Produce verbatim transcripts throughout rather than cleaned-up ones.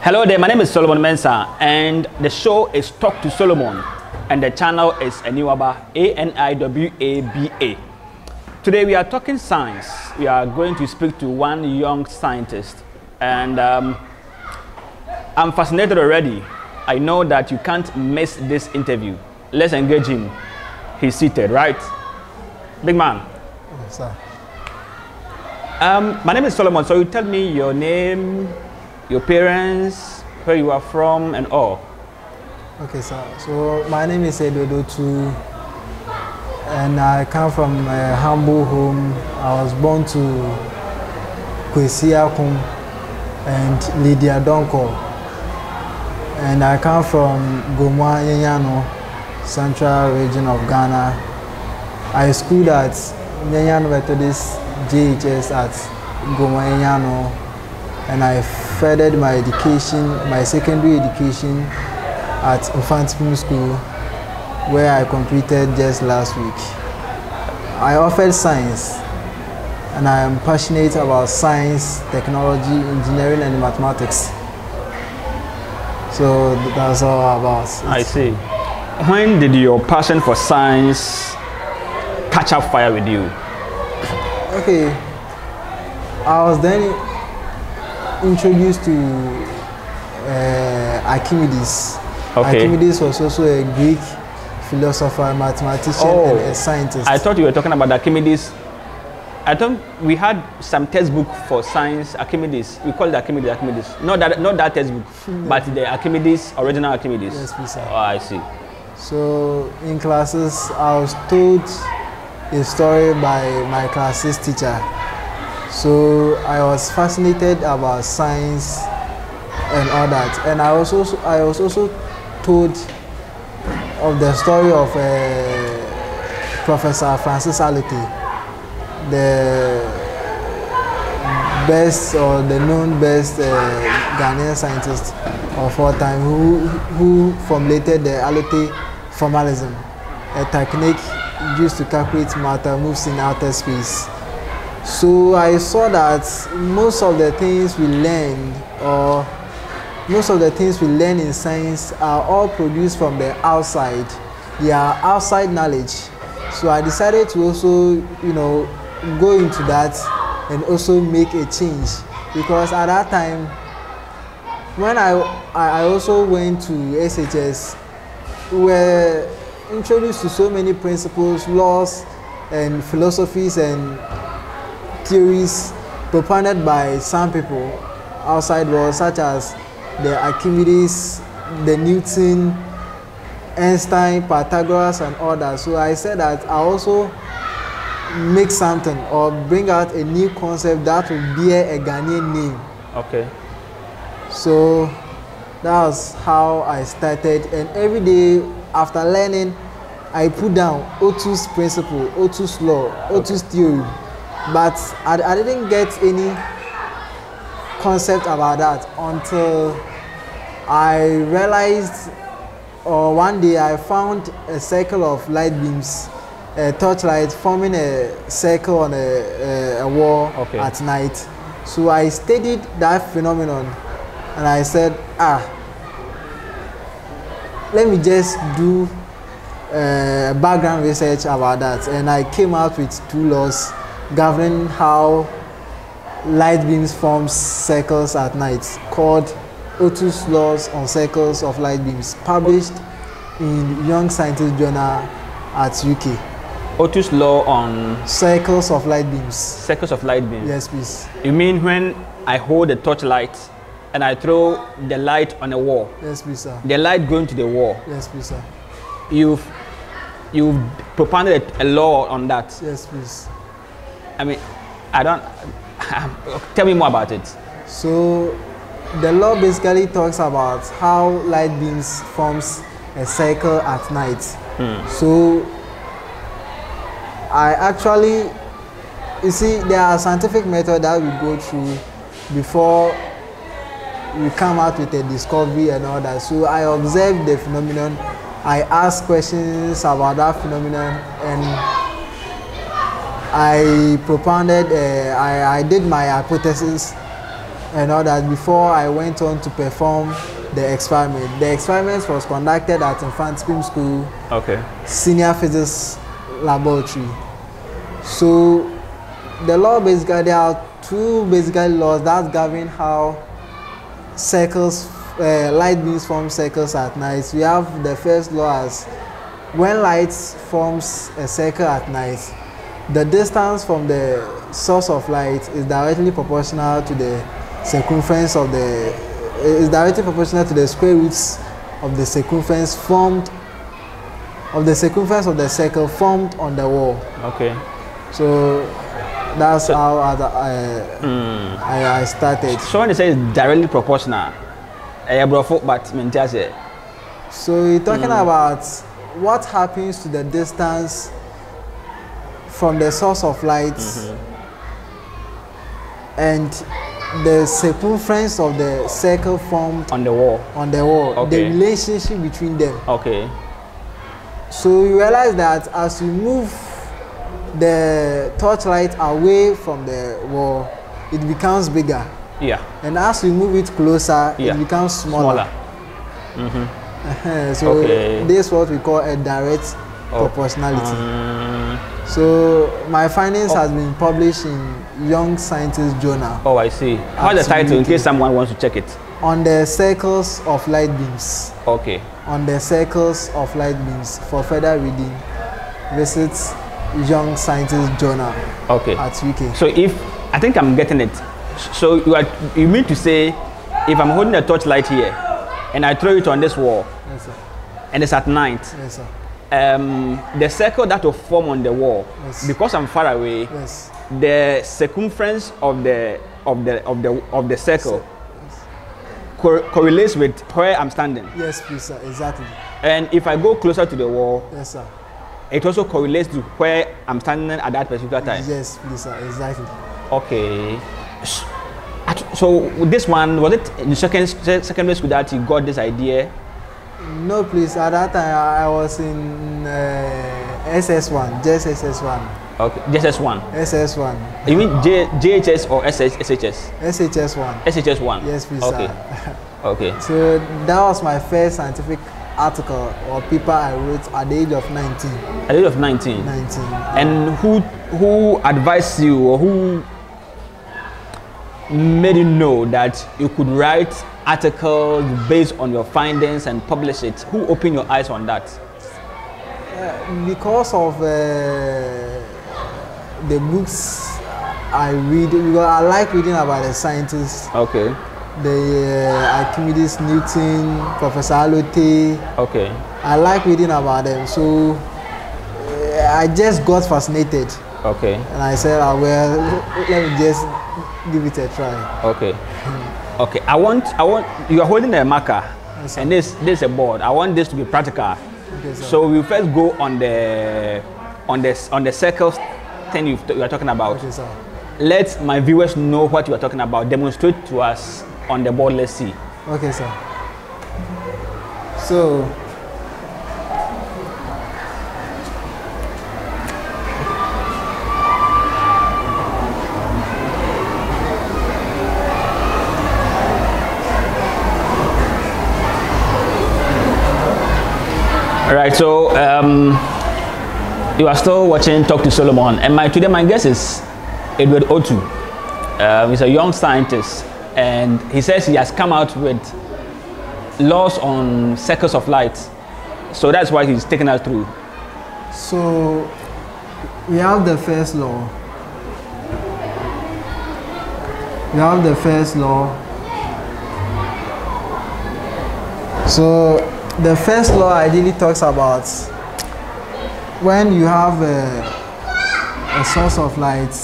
Hello there, my name is Solomon Mensah, and the show is Talk to Solomon, and the channel is Aniwaba, A N I W A B A. Today we are talking science. We are going to speak to one young scientist, and um, I'm fascinated already. I know that you can't miss this interview. Let's engage him. He's seated, right? Big man. Yes, sir. Um, my name is Solomon, so you tell me your name, your parents, where you are from, and all. Okay, sir. So my name is Edward Otoo, and I come from a humble home. I was born to Kwesi Akum and Lydia Donko, and I come from Gomoa Nyenyo, Central Region of Ghana. I schooled at Nyenyo Methodist G H S at Gomoa Nyenyo. And I furthered my education, my secondary education at Ofantim School, where I completed just last week. I offered science, and I am passionate about science, technology, engineering, and mathematics. So that's all about it. I see. When did your passion for science catch up fire with you? Okay, I was then introduced to uh, Archimedes. Okay. Archimedes was also a Greek philosopher, mathematician, oh, and a scientist. I thought you were talking about Archimedes. I thought we had some textbook for science, Archimedes. We call it Archimedes, Archimedes. Not that, not that textbook, no. But the Archimedes, original Archimedes. Yes, please, sir. Oh, I see. So in classes, I was told a story by my classes teacher. So I was fascinated about science and all that, and I was also I was also told of the story of uh, Professor Francis Allotey, the best or the known best uh, Ghanaian scientist of all time, who who formulated the Allotey formalism, a technique used to calculate matter moves in outer space. So I saw that most of the things we learned, or most of the things we learn in science, are all produced from the outside. They are outside knowledge. So I decided to also, you know, go into that and also make a change, because at that time, when I I also went to S H S, we were introduced to so many principles, laws, and philosophies and theories propounded by some people outside the world, such as the Archimedes, the Newton, Einstein, Pythagoras, and others. So I said that I also make something or bring out a new concept that will bear a Ghanaian name. Okay. So that was how I started, and every day after learning, I put down Otoo's principle, Otoo's law, Otoo's okay. theory. But I, I didn't get any concept about that until I realized, or one day I found a circle of light beams, a torchlight forming a circle on a, a, a wall okay. at night. So I studied that phenomenon, and I said, ah, let me just do uh, background research about that. And I came out with two laws governing how light beams form circles at night, called Otoo's Laws on Circles of Light Beams, published in Young Scientist Journal at U K. Otoo's Law on Circles of Light Beams. Circles of light beams. Yes, please. You mean when I hold a torchlight and I throw the light on a wall? Yes, please, sir. The light going to the wall? Yes, please, sir. You've you've propounded a law on that? Yes, please. I mean, I don't, tell me more about it. So the law basically talks about how light beams forms a circle at night. Mm. So I actually, you see, there are scientific methods that we go through before we come out with a discovery and all that. So I observed the phenomenon, I asked questions about that phenomenon, and I propounded, uh, I, I did my hypothesis and all that before I went on to perform the experiment. The experiment was conducted at Infant Spring School, okay, Senior Physics Laboratory. So the law basically, there are two basically laws that govern how circles, uh, light beams form circles at night. We have the first law as when light forms a circle at night, the distance from the source of light is directly proportional to the circumference of the, is directly proportional to the square roots of the circumference formed, of the circumference of the circle formed on the wall. Okay. So that's so, how I, I, mm. I, I started. So when you say it's directly proportional, but maintain it. So you're talking mm. about what happens to the distance from the source of light mm-hmm. and the circumference of the circle formed on the wall. On the wall. Okay. The relationship between them. Okay. So you realize that as you move the torchlight away from the wall, it becomes bigger. Yeah. And as you move it closer, yeah. it becomes smaller. Smaller. Mm-hmm. So okay. this is what we call a direct oh. proportionality. Um. So my findings oh. has been published in Young Scientist Journal. Oh, I see. How the title in case someone wants to check it? On the circles of light beams. Okay. On the circles of light beams. For further reading, visit Young Scientist Journal. Okay. At U K. So if I think I'm getting it. So you are, you mean to say, if I'm holding a torchlight here, and I throw it on this wall, yes, sir. And it's at night, yes, sir. Um, the circle that will form on the wall, yes. because I'm far away, yes. the circumference of the of the of the of the circle yes. cor correlates with where I'm standing. Yes, please, sir. Exactly. And if I go closer to the wall, yes, sir. It also correlates to where I'm standing at that particular time. Yes, please, sir. Exactly. Okay. So this one, was it in secondary school that you got this idea? No, please. At that time, I was in uh, S S one, just S S one. Okay, just S S one. S S one. You mean J GHS or S H S? S H S one. S H S one. Yes, please. Okay. Sir. Okay. So that was my first scientific article or paper I wrote at the age of nineteen. At the age of nineteen. Nineteen. And who who advised you or who made you know that you could write articles based on your findings and publish it? Who opened your eyes on that? Uh, because of uh, the books I read, because I like reading about the scientists. Okay. The uh, Archimedes, Newton, Professor Allotey. Okay. I like reading about them, so uh, I just got fascinated. Okay. And I said, oh, well, let me just give it a try. Okay. Mm. Okay. I want, I want. You are holding a marker, yes, and this, this is a board. I want this to be practical. Okay, so we first go on the, on the, on the circle thing you, you are talking about. Okay, sir. Let my viewers know what you are talking about. Demonstrate to us on the board. Let's see. Okay, sir. So, all right. So, um, you are still watching Talk to Solomon, and my today my guest is Edward Otoo. Um, he's a young scientist, and he says he has come out with laws on circles of light. So that's why he's taking us through. So we have the first law. We have the first law. So the first law ideally talks about when you have a, a source of light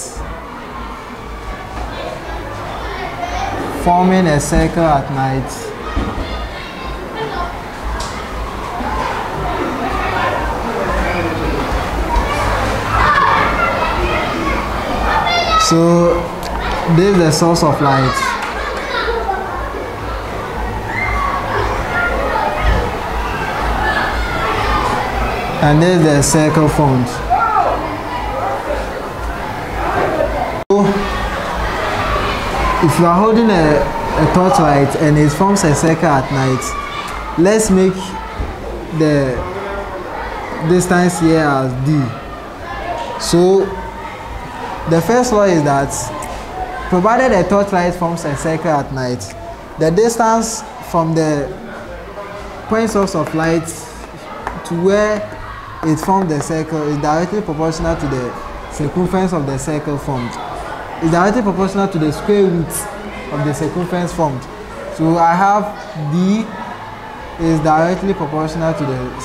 forming a circle at night, so this is the source of light. And this is the circle formed. if you are holding a, a torchlight and it forms a circle at night, let's make the distance here as D. So the first law is that provided a torchlight forms a circle at night, the distance from the point source of light to where it formed the circle is directly proportional to the circumference of the circle formed. It's directly proportional to the square root of the circumference formed. So I have D is directly proportional to the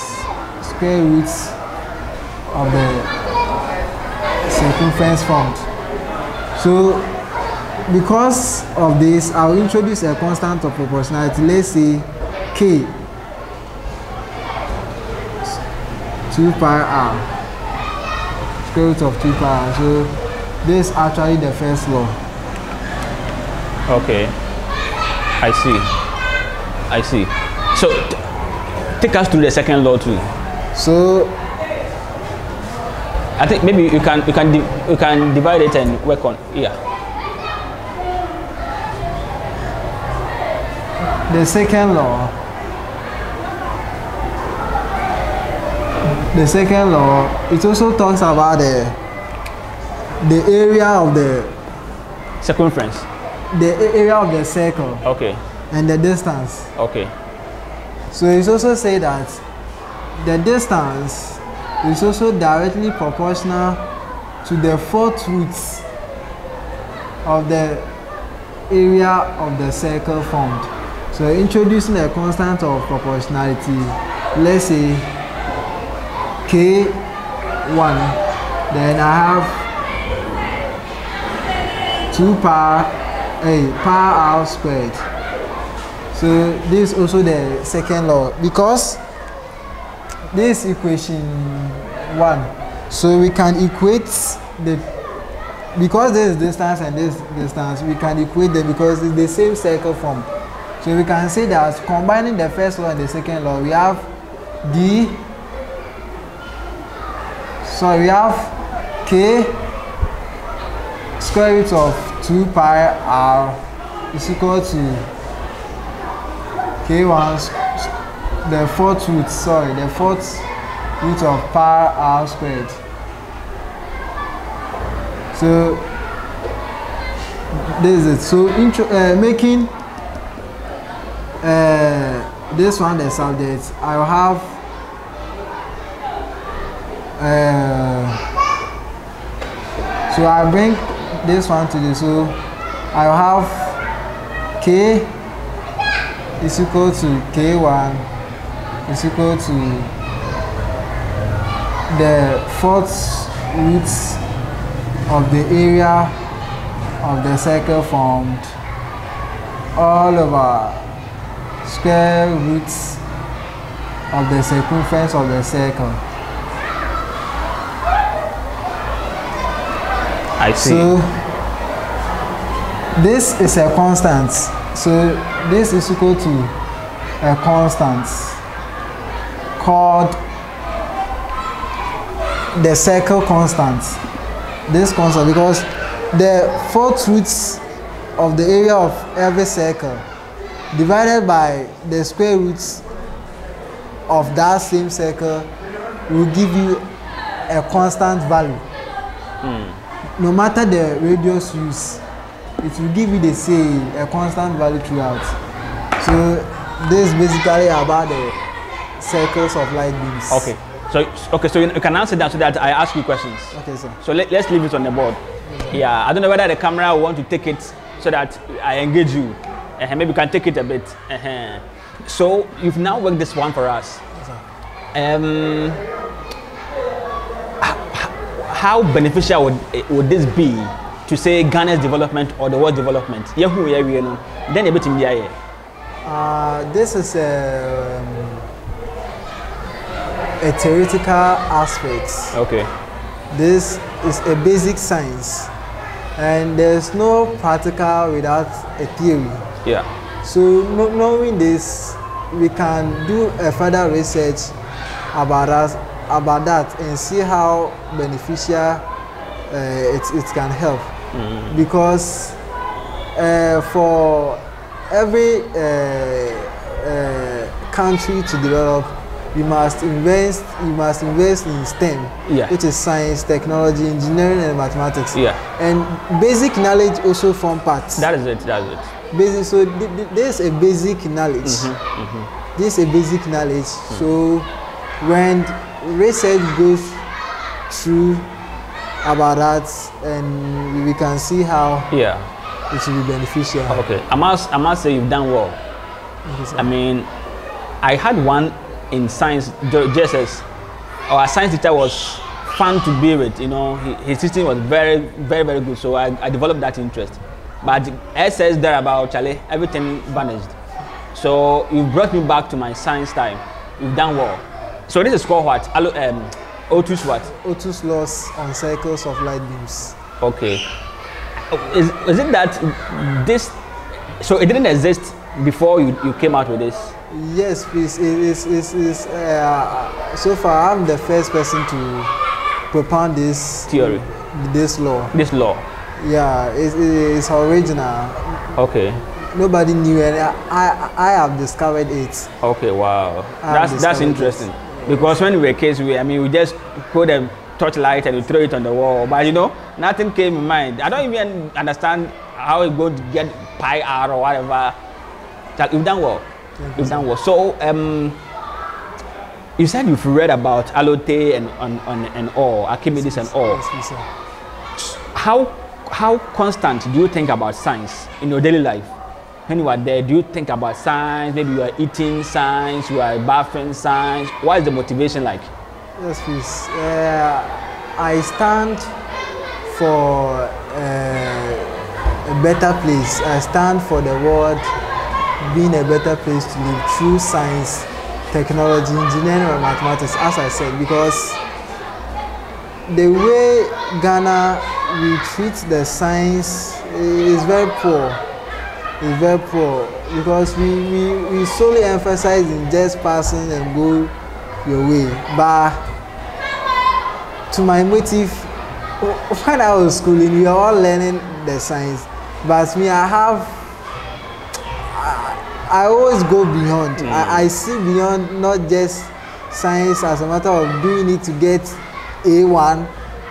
square root of the circumference formed. So because of this, I'll introduce a constant of proportionality. Let's say K, two pi r, square root of two pi r. So this is actually the first law. Okay, I see, I see. So take us through the second law too. So I think maybe you can you can you can divide it and work on yeah. The second law. The second law, it also talks about the the area of the circumference, the area of the circle, okay, and the distance, okay. So it's also say that the distance is also directly proportional to the fourth root of the area of the circle formed. So introducing a constant of proportionality, let's say K one, then I have two pi r squared. So this is also the second law, because this equation one, so we can equate the, because this distance and this distance, we can equate them because it's the same circle form. So we can say that combining the first law and the second law, we have D, so we have K square root of two pi r is equal to K one, the fourth root, sorry, the fourth root of pi r squared. So this is it. So intro, uh, making uh, this one the subject, I will have Uh, so I bring this one to the, so I'll have K is equal to K one is equal to the fourth root of the area of the circle formed all over square roots of the circumference of the circle. I see. So this is a constant. So this is equal to a constant called the circle constant. This constant, because the fourth root of the area of every circle divided by the square root of that same circle will give you a constant value. Mm. No matter the radius used, it will give you the same, a constant value throughout. So this is basically about the circles of light beams. Okay. So okay, so you can answer that so that I ask you questions. Okay, sir. So let, let's leave it on the board. Okay. Yeah, I don't know whether the camera will want to take it so that I engage you. Uh-huh, maybe you can take it a bit. Uh-huh. So you've now worked this one for us. Um, How beneficial would, would this be to say Ghana's development or the world development? Then a bit in the uh, this is a, a theoretical aspect. Okay. This is a basic science, and there's no practical without a theory. Yeah. So knowing this, we can do a further research about us. about that and see how beneficial uh, it, it can help. Mm-hmm. Because uh, for every uh, uh, country to develop, you must invest. You must invest in STEM, yeah. which is science, technology, engineering, and mathematics. Yeah. And basic knowledge also form parts. That is it. That is it. Basic. So th th there's a basic knowledge. Mm-hmm, mm-hmm. There's a basic knowledge. Mm. So when research goes through about that, and we can see how yeah it will be beneficial. Okay. I must. I must say you've done well. Okay, I mean, I had one. In science, G H S, our science teacher was fun to be with, you know, his teaching was very, very, very good, so I, I developed that interest. But S S thereabout, Charlie, everything vanished. So you brought me back to my science time. You've done well. So this is called what? Um, Otoo's what? Otoo's Laws on Circles of Light Beams. Okay. Is, is it that this, so it didn't exist before you, you came out with this? Yes, please. It is, it is, uh, so far, I'm the first person to propound this theory, this law. This law. Yeah, it, it, it's original. Okay. Nobody knew, and I, I, I have discovered it. Okay, wow. That's that's interesting. It. Because when we were kids, we I mean, we just put a torchlight and we throw it on the wall, but you know, nothing came in mind. I don't even understand how it would get pi r or whatever. You've done well. So um, you said you've read about Allotey and on and, and, and all Archimedes and all. How how constant do you think about science in your daily life? When you are there, do you think about science? Maybe you are eating science, you are bathing science. What is the motivation like? Yes, please. Uh, I stand for uh, a better place. I stand for the world being a better place to live through science, technology, engineering, and mathematics, as I said, because the way Ghana we treat the science is very poor. It's very poor because we, we, we solely emphasize in just passing and go your way. But to my motive, when I was schooling, we were all learning the science, but me, I have I always go beyond. Mm. I, I see beyond not just science as a matter of doing it to get A one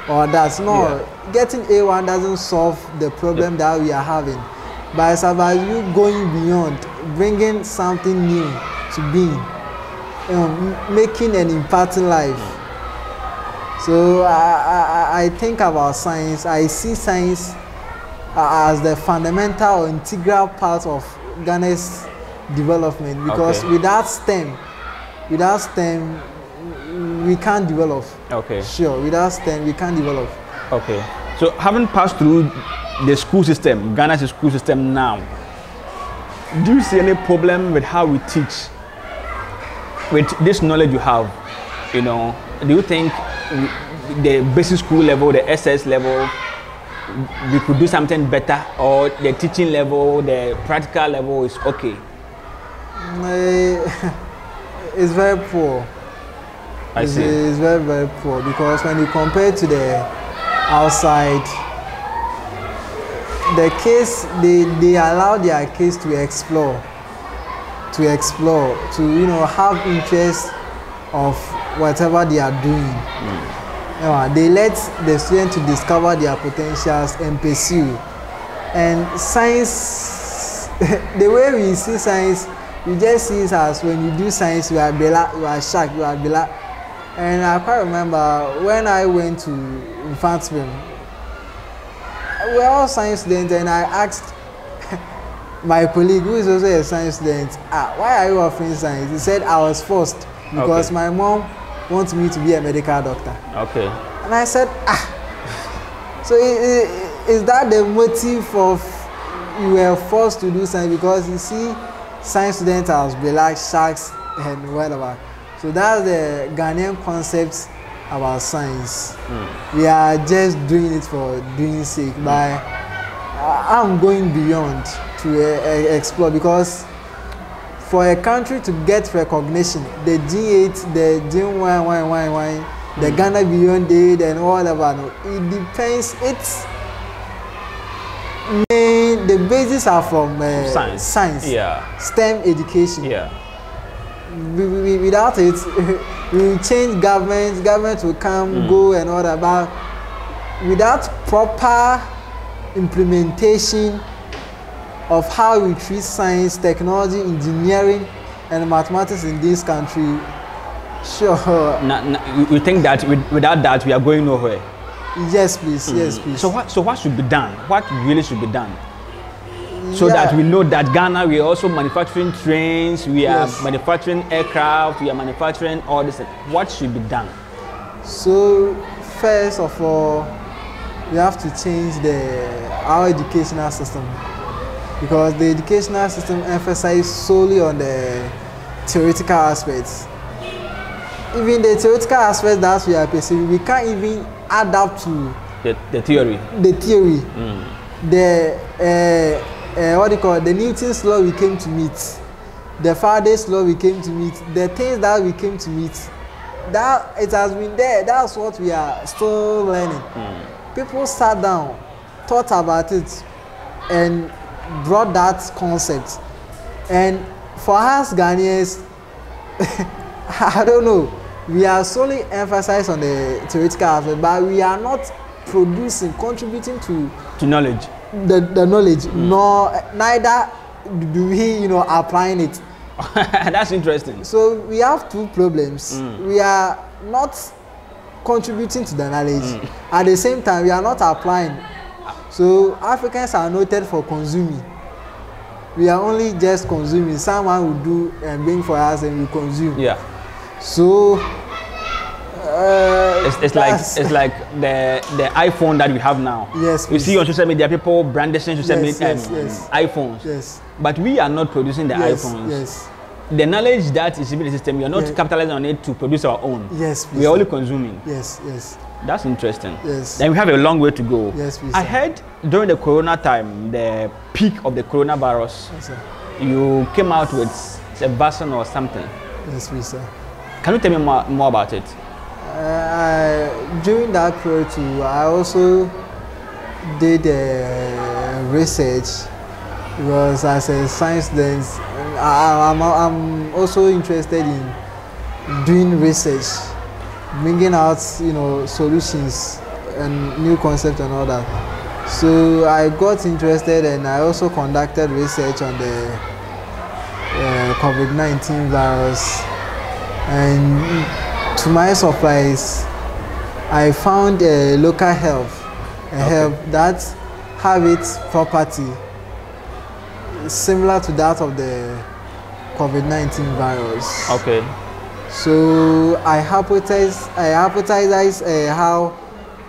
or that's not. Yeah. Getting A one doesn't solve the problem yep. that we are having. But it's about you going beyond, bringing something new to being, you know, making an impact in life. So I, I, I think about science. I see science as the fundamental or integral part of Ghana's development, because okay. without STEM, without STEM, we can't develop. Okay. Sure, without STEM, we can't develop. Okay. So, having passed through the school system, Ghana's school system now, do you see any problem with how we teach? With this knowledge you have, you know, do you think the basic school level, the S S level, we could do something better, or the teaching level, the practical level is okay? It's very poor. I see. It's very, very poor, because when you compare to the outside, the kids, they, they allow their kids to explore, to explore, to, you know, have interest of whatever they are doing. Mm. Yeah, they let the students to discover their potentials and pursue. And science, the way we see science, we just see it as when you do science, you are bela, you are shocked, you are bela. And I quite remember when I went to Infant Spring, we were all science students, and I asked my colleague, who is also a science student, ah, why are you offering science? He said, I was forced because okay. my mom wants me to be a medical doctor. Okay. And I said, ah. So is that the motive of you were forced to do science? Because you see, science students are black sharks and whatever. So that's the Ghanaian concept about science. Mm. We are just doing it for doing sake. Mm. But I'm going beyond to explore, because for a country to get recognition, the G eight, the G one, the Ghana Beyond Aid and all of that, it depends, its main the bases are from uh, science. science, yeah, STEM education, yeah. We, we, without it, we will change governments. Governments will come, mm. go, and all that. But without proper implementation of how we treat science, technology, engineering, and mathematics in this country, sure. Nah, nah, we think that we, without that we are going nowhere. Yes, please. Mm. Yes, please. So what? So what should be done? What really should be done? So yeah. that we know that Ghana, we are also manufacturing trains, we are yes. manufacturing aircraft, we are manufacturing all this. What should be done? So first of all, we have to change the our educational system, because the educational system emphasizes solely on the theoretical aspects. Even the theoretical aspects that we are perceiving, we can't even adapt to the, the theory. The theory. Mm. The uh, Uh, what do you call the Newton's law we came to meet, the Faraday's law we came to meet, the things that we came to meet, that it has been there. That's what we are still learning. Mm. People sat down, thought about it, and brought that concept. And for us Ghanaians, I don't know, we are solely emphasized on the theoretical aspect, but we are not producing, contributing to to knowledge. The, the knowledge, mm. nor neither do we, you know, applying it. That's interesting. So we have two problems. Mm. We are not contributing to the knowledge. Mm. At the same time, we are not applying. So Africans are noted for consuming. We are only just consuming. Someone will do and bring for us, and we consume. Yeah. So. Uh, it's, it's like it's like the the iPhone that we have now. Yes, please. You see on social media people brandishing social yes, media yes, um, yes. iPhones. Yes. But we are not producing the yes, iPhones. Yes. The knowledge that is in the system, we are not yes. capitalizing on it to produce our own. Yes. Please, we are sir. only consuming. Yes. Yes. That's interesting. Yes. Then we have a long way to go. Yes. Please, I heard during the Corona time, the peak of the coronavirus, yes, sir. you came out with a vaccine or something. Yes, please, sir. Can you tell me more, more about it? Uh, I, during that period too, I also did uh, research, because as a science student, I, I'm, I'm also interested in doing research, bringing out, you know, solutions and new concepts and all that. So I got interested, and I also conducted research on the uh, COVID nineteen virus, and to my surprise, I found a local herb, a okay. herb that have its property similar to that of the COVID nineteen virus. Okay. So I hypothesized, I hypothesized uh, how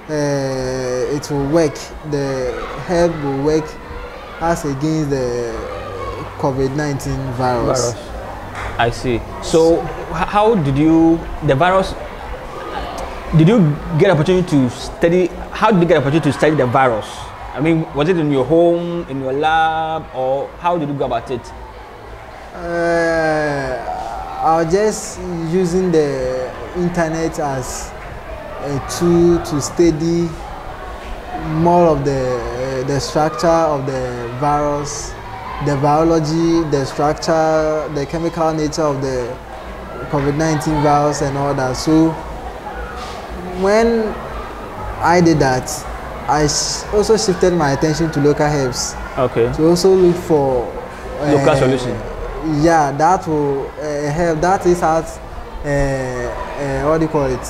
uh, it will work. The herb will work as against the COVID nineteen virus. virus. I see. So how did you, the virus, did you get an opportunity to study, how did you get an opportunity to study the virus? I mean, was it in your home, in your lab, or how did you go about it? Uh, I was just using the internet as a tool to study more of the, uh, the structure of the virus. The biology, the structure, the chemical nature of the COVID nineteen virus and all that. So when I did that, I sh also shifted my attention to local herbs. Okay. To also look for uh, local solution. Yeah, that will uh, help. That is at uh, uh, what do you call it?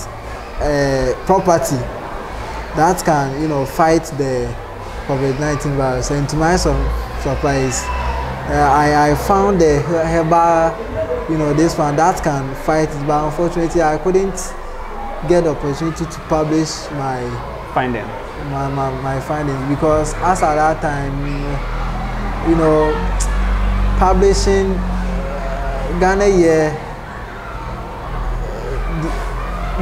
Uh, property that can, you know, fight the COVID nineteen virus. And to my surprise, Uh, I, I found the herbal, you know, this one that can fight it, but unfortunately I couldn't get the opportunity to publish my finding. My, my, my findings, because as at that time, you know, publishing Ghana here,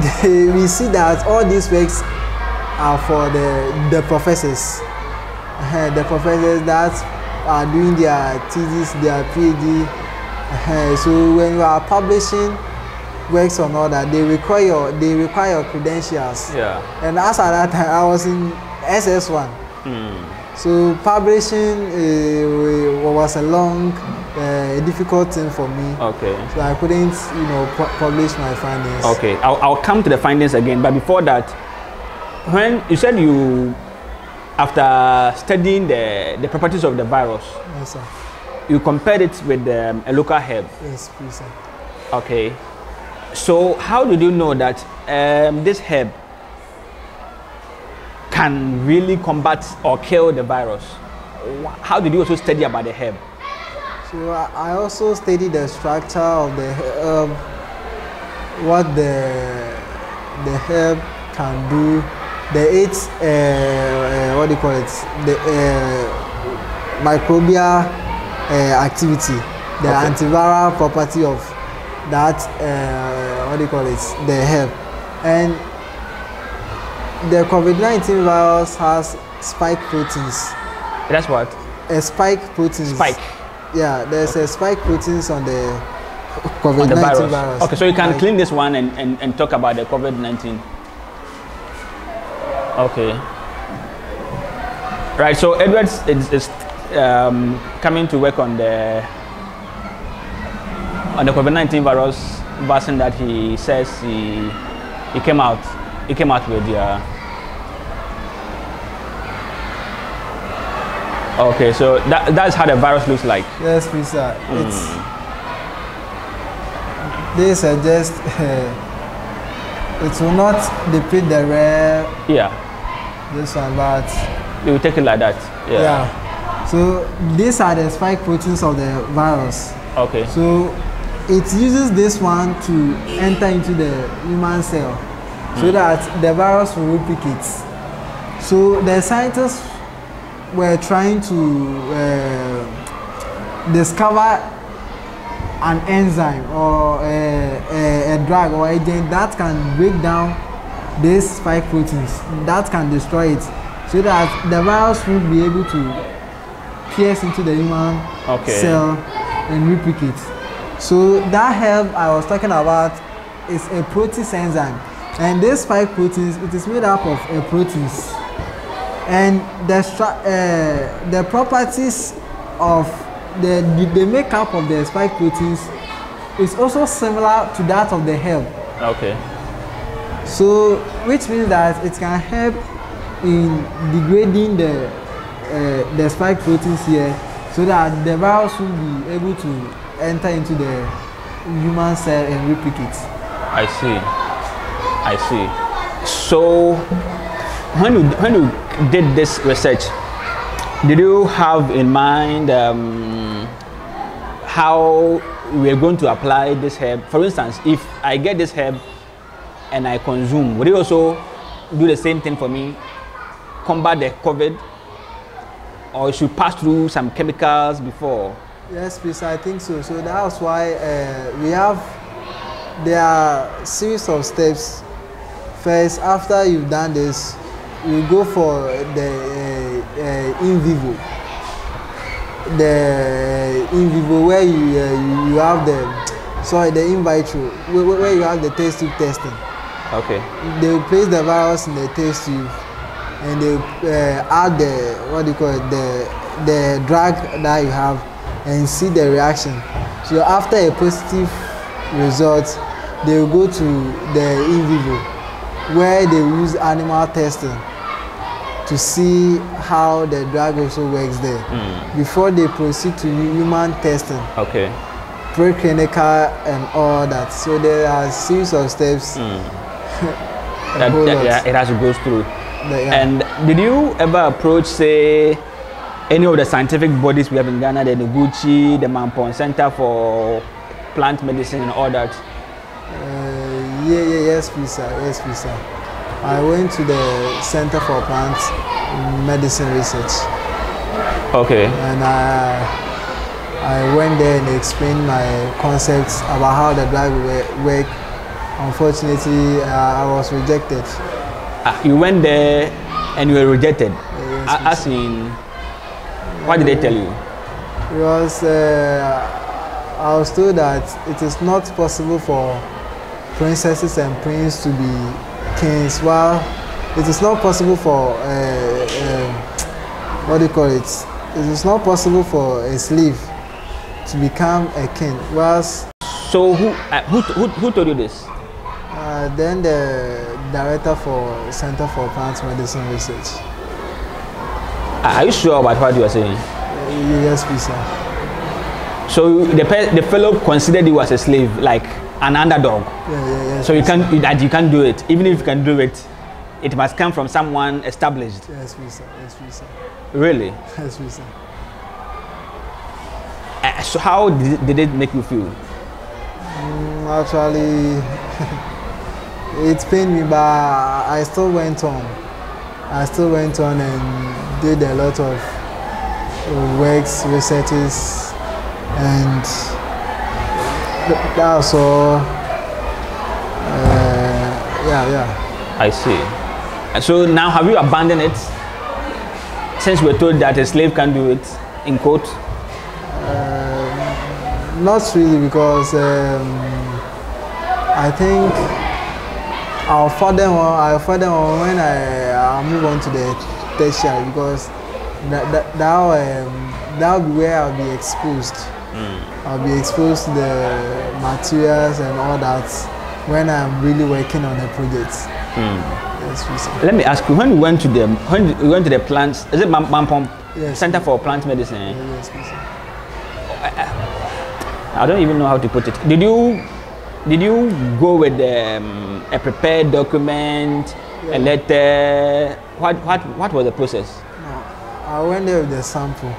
yeah, we see that all these works are for the, the professors. The professors that are doing their thesis, their PhD. Uh, so when you are publishing works on all that, they require your, they require your credentials. Yeah. And as at that time, I was in S S one. Mm. Mm. So publishing uh, was a long, uh, difficult thing for me. Okay. So I couldn't, you know, pu publish my findings. Okay, I'll, I'll come to the findings again. But before that, when you said you, after studying the, the properties of the virus, yes, sir, you compared it with um, a local herb. Yes, please, sir. Okay. So how did you know that um, this herb can really combat or kill the virus? How did you also study about the herb? So I also studied the structure of the herb, what the the herb can do, the its uh, uh, what do you call it, the uh, microbial uh, activity, the okay. antiviral property of that uh, what do you call it, the herb. And the COVID nineteen virus has spike proteins. That's what? A spike proteins. Spike? Yeah, there's okay. a spike proteins on the COVID nineteen virus. virus. Okay, so you can like, clean this one and, and, and talk about the COVID nineteen. Okay. Right, so Edward is, is um, coming to work on the on the COVID nineteen virus vaccine that he says he, he came out. It came out with the. Uh... Okay, so that that's how the virus looks like. Yes, please, sir. Mm. It's, they suggest uh, it will not deplete the rare. Yeah. This one, but they will take it like that. Yeah. Yeah. So these are the spike proteins of the virus. Okay. So it uses this one to enter into the human cell, so that the virus will replicate. So the scientists were trying to uh, discover an enzyme or a, a, a drug or agent that can break down these spike proteins, that can destroy it, so that the virus will be able to pierce into the human okay. cell and replicate. So that herb I was talking about is a protease enzyme. And this spike proteins, it is made up of uh, proteins, and the uh, the properties of the, the makeup of the spike proteins is also similar to that of the herb. Okay. So, which means that it can help in degrading the uh, the spike proteins here, so that the virus will be able to enter into the human cell and replicate. I see. I see. So, when you, when you did this research, did you have in mind um, how we are going to apply this herb? For instance, if I get this herb and I consume, would it also do the same thing for me? Combat the COVID? Or it should pass through some chemicals before? Yes, please, I think so. So that's why uh, we have, there are series of steps. First, after you've done this, you go for the uh, uh, in vivo. The uh, in vivo where you uh, you have the sorry the in vitro where, where you have the test tube testing. Okay. They will place the virus in the test tube, and they uh, add the what do you call it the the drug that you have, and see the reaction. So after a positive result, they will go to the in vivo, where they use animal testing to see how the drug also works there mm. before they proceed to human testing. Okay. Preclinical and all that. So there are a series of steps. Mm. that, that, yeah, it has to go through. That, yeah. And did you ever approach, say, any of the scientific bodies we have in Ghana, the Noguchi, the Mampong Center for Plant Medicine and all that? Yeah, yeah, yes, please, sir. Yes, please, sir. I went to the Center for Plant Medicine Research. Okay. And I, I went there and explained my concepts about how the drug works. Unfortunately, uh, I was rejected. Uh, you went there and you were rejected? Yes, uh, as in, what did uh, they tell you? It was, uh, I was told that it is not possible for princesses and princes to be kings, while it is not possible for uh, uh, what do you call it? It is not possible for a slave to become a king. Whereas so who, uh, who, who, who told you this? Uh, then the director for Center for Plant Medicine Research. Are you sure about what you are saying? Yes, please, sir. So the, the fellow considered you as a slave, like an underdog. Yeah, yeah, yeah. So you can't, you, that you can't do it. Even if you can do it, it must come from someone established. Yes, please, sir. Yes, please, sir. Really? Yes, please, sir. Uh, so how did, did it make you feel? Mm, actually... It pained me, but I still went on. I still went on and did a lot of works, researches, and also, uh, yeah, yeah. I see. And so now, have you abandoned it since we're told that a slave can do it? In quote. Uh, not really, because um, I think. I'll further on. I'll further on when I I'll move on to the tertiary, because that that that'll, um, that'll be where I'll be exposed. Mm. I'll be exposed to the materials and all that when I'm really working on a project. Mm. Yes, please. Let me ask you: when we went to the when we went to the plants, is it Mampong Center for Plant Medicine? Yes, please. I, I don't even know how to put it. Did you? Did you go with um, a prepared document, yeah. a letter? What, what, what was the process? No, I went there with the sample.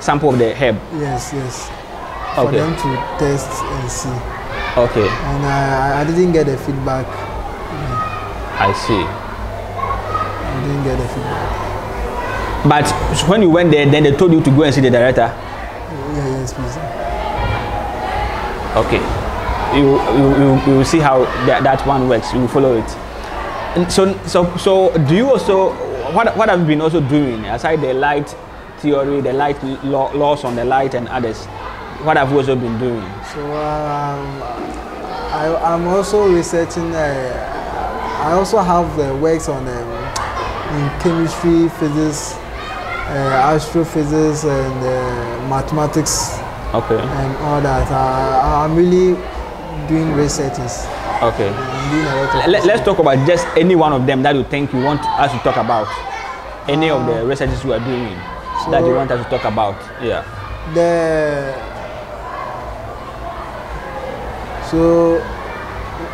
Sample of the herb? Yes, yes. Okay. For them to test and see. Okay. And I, I didn't get the feedback. I see. I didn't get the feedback. But when you went there, then they told you to go and see the director? Yeah, yes, please. Okay. You, you, you will see how that, that one works. You will follow it. And so, so, so do you also, what, what have you been also doing, aside the light theory, the light law, laws on the light and others, what have you also been doing? So, um, I, I'm also researching, uh, I also have the works on um, in chemistry, physics, uh, astrophysics, and uh, mathematics. Okay. And all that. I, I'm really doing researches. Okay. Let, let's talk about just any one of them that you think you want us to talk about. Any um, of the researches you are doing so that you want us to talk about. Yeah. The so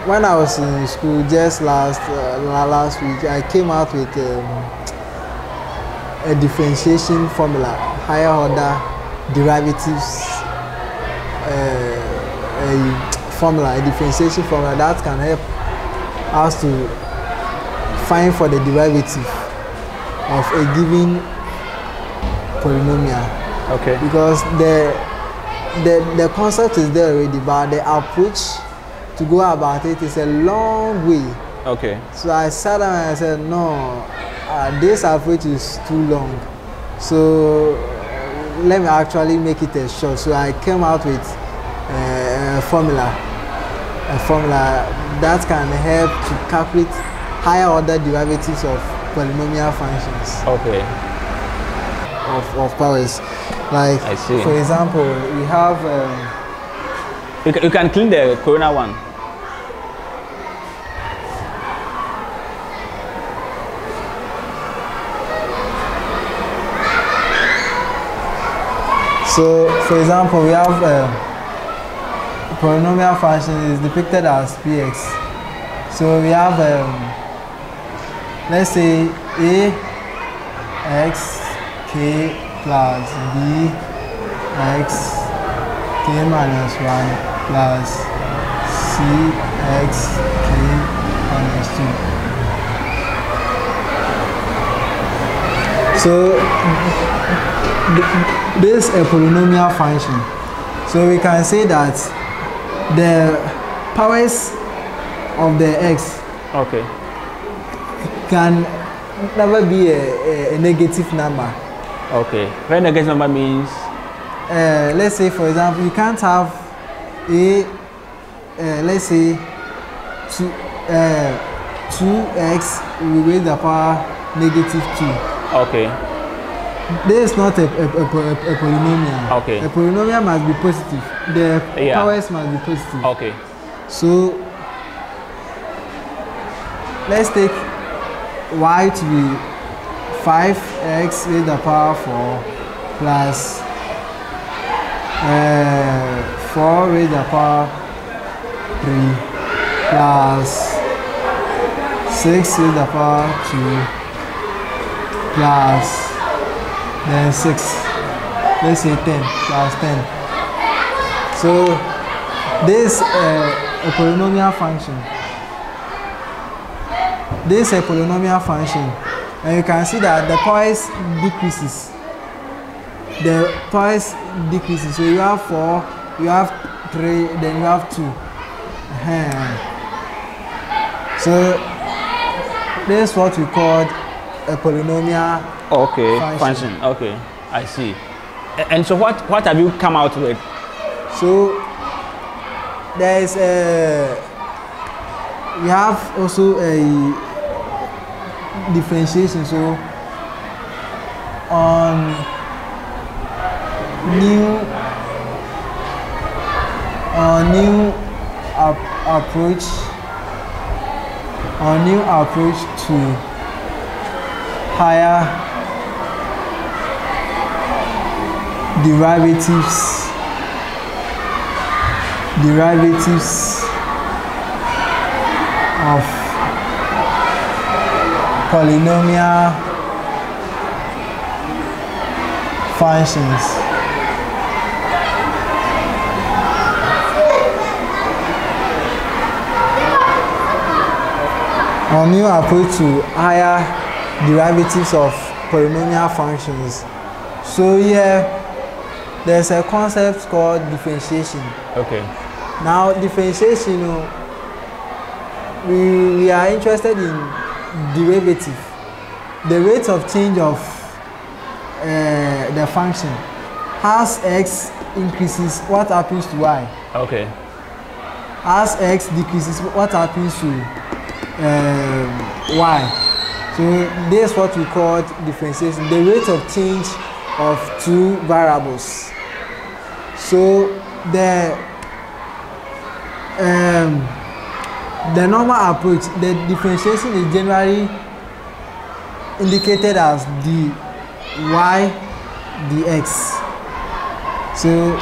when I was in school just last uh, last week, I came out with um, a differentiation formula, higher order derivatives uh, a formula, a differentiation formula that can help us to find for the derivative of a given polynomial. Okay. Because the the, the concept is there already, but the approach to go about it is a long way. Okay. So I sat down and I said, no, uh, this approach is too long. So let me actually make it a short. So I came out with Uh, a formula, a formula that can help to calculate higher order derivatives of polynomial functions. Okay. Of, of powers, like I see. For example, we have. Um, you, can, you can clean the corona one. So, for example, we have. Um, Polynomial function is depicted as P x. So we have, um, let's say, a x k plus b x k minus one plus c x k minus two. So this is a polynomial function. So we can say that the powers of the x, okay, can never be a, a, a negative number. Okay, when negative number means? Uh, let's say, for example, you can't have a, uh, let's say, two, uh, two x with the power negative two. Okay. There is not a, a, a, a, a polynomial. Okay. A polynomial must be positive. The yeah. powers must be positive. Okay. So let's take y to be five x to the power four plus uh, four raised to the power three plus six raised to the power two plus then six, let's say ten plus ten. So this uh, a polynomial function. This is a polynomial function, and you can see that the powers decreases. The powers decreases. So you have four, you have three, then you have two. So this is what we call a polynomial. Okay, function. function. Okay, I see. And so, what what have you come out with? So there is a. We have also a differentiation. So on new on new ap approach on new approach to higher derivatives derivatives of polynomial functions. A new approach to higher derivatives of polynomial functions. So here, there's a concept called differentiation. Okay. Now differentiation, you know, we are interested in derivative, the rate of change of uh, the function. As x increases, what happens to y? Okay. As x decreases, what happens to um, y? So this is what we call differentiation, the rate of change of two variables. So the um, The normal approach, the differentiation is generally indicated as dy dx. So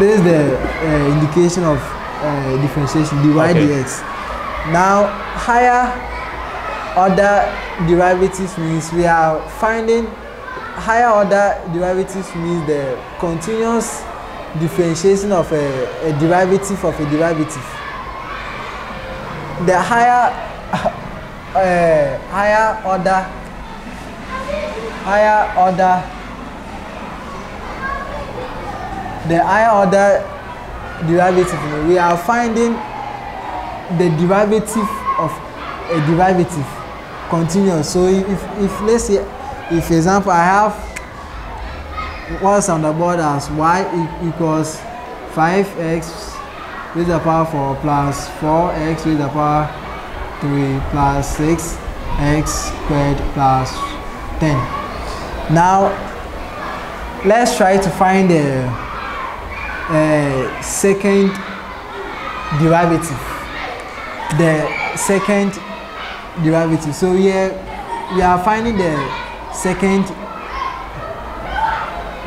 this is the uh, indication of uh, differentiation, dy okay. dx. Now higher order derivatives means we are finding higher order derivatives means the continuous differentiation of a, a derivative of a derivative. The higher uh, higher order higher order the higher order derivative, we are finding the derivative of a derivative continuous. So if, if let's say, if for example I have what's on the board as y equals five x raised to the power four plus four x raised to the power three plus six x squared plus ten. Now let's try to find a, a second derivative. The second derivative. So here we are finding the second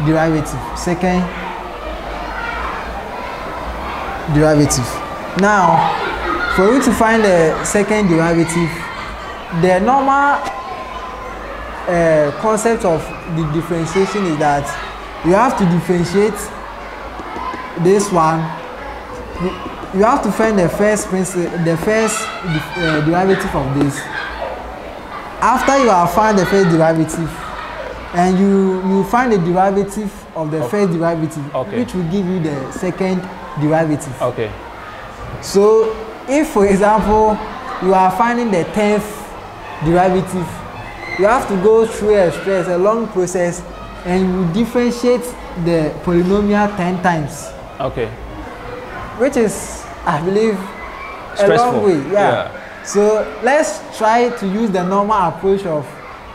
derivative second derivative. Now for you to find the second derivative, the normal uh, concept of the differentiation is that you have to differentiate this one. You have to find the first the first uh, derivative of this. After you have found the first derivative, and you you find the derivative of the okay. first derivative, okay. which will give you the second derivative. Okay. So if, for example, you are finding the tenth derivative, you have to go through a stress, a long process, and you differentiate the polynomial ten times. Okay. Which is, I believe, a stressful. long way. Yeah. yeah. So let's try to use the normal approach of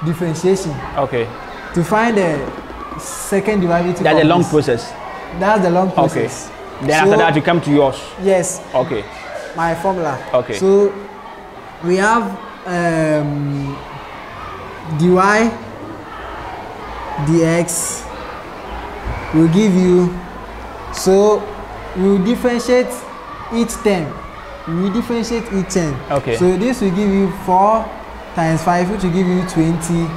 differentiation. Okay. To find the second derivative. That's a long process. That's the long process. Okay. Then so, after that, you come to yours. Yes. Okay. My formula. Okay. So we have um, dy dx will give you. So we will differentiate each term. We will differentiate each term. Okay. So this will give you four times five, which will give you twenty.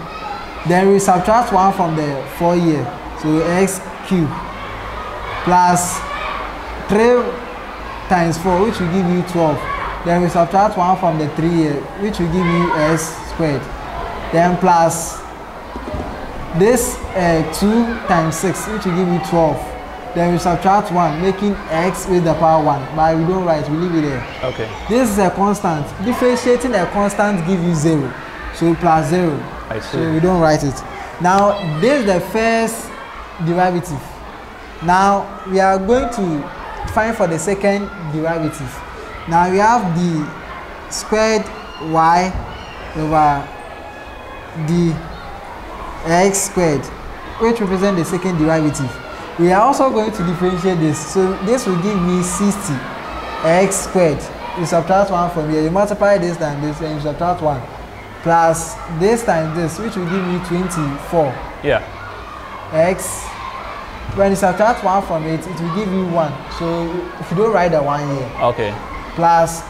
Then we subtract one from the four here. So x cubed plus three times four, which will give you twelve. Then we subtract one from the three here, which will give you s squared. Then plus this uh, two times six, which will give you twelve. Then we subtract one, making x with the power one. But we don't write, we leave it there. Okay. This is a constant. Differentiating a constant gives you zero. So plus zero. I see. So we don't write it. Now, this is the first derivative. Now, we are going to find for the second derivative. Now, we have the squared y over the x squared, which represents the second derivative. We are also going to differentiate this. So this will give me sixty x squared. You subtract one from here. You multiply this times this and you subtract one. Plus this times this, which will give me twenty-four. Yeah. X. When you subtract one from it, it will give you one. So if you don't write the one here. Okay. Plus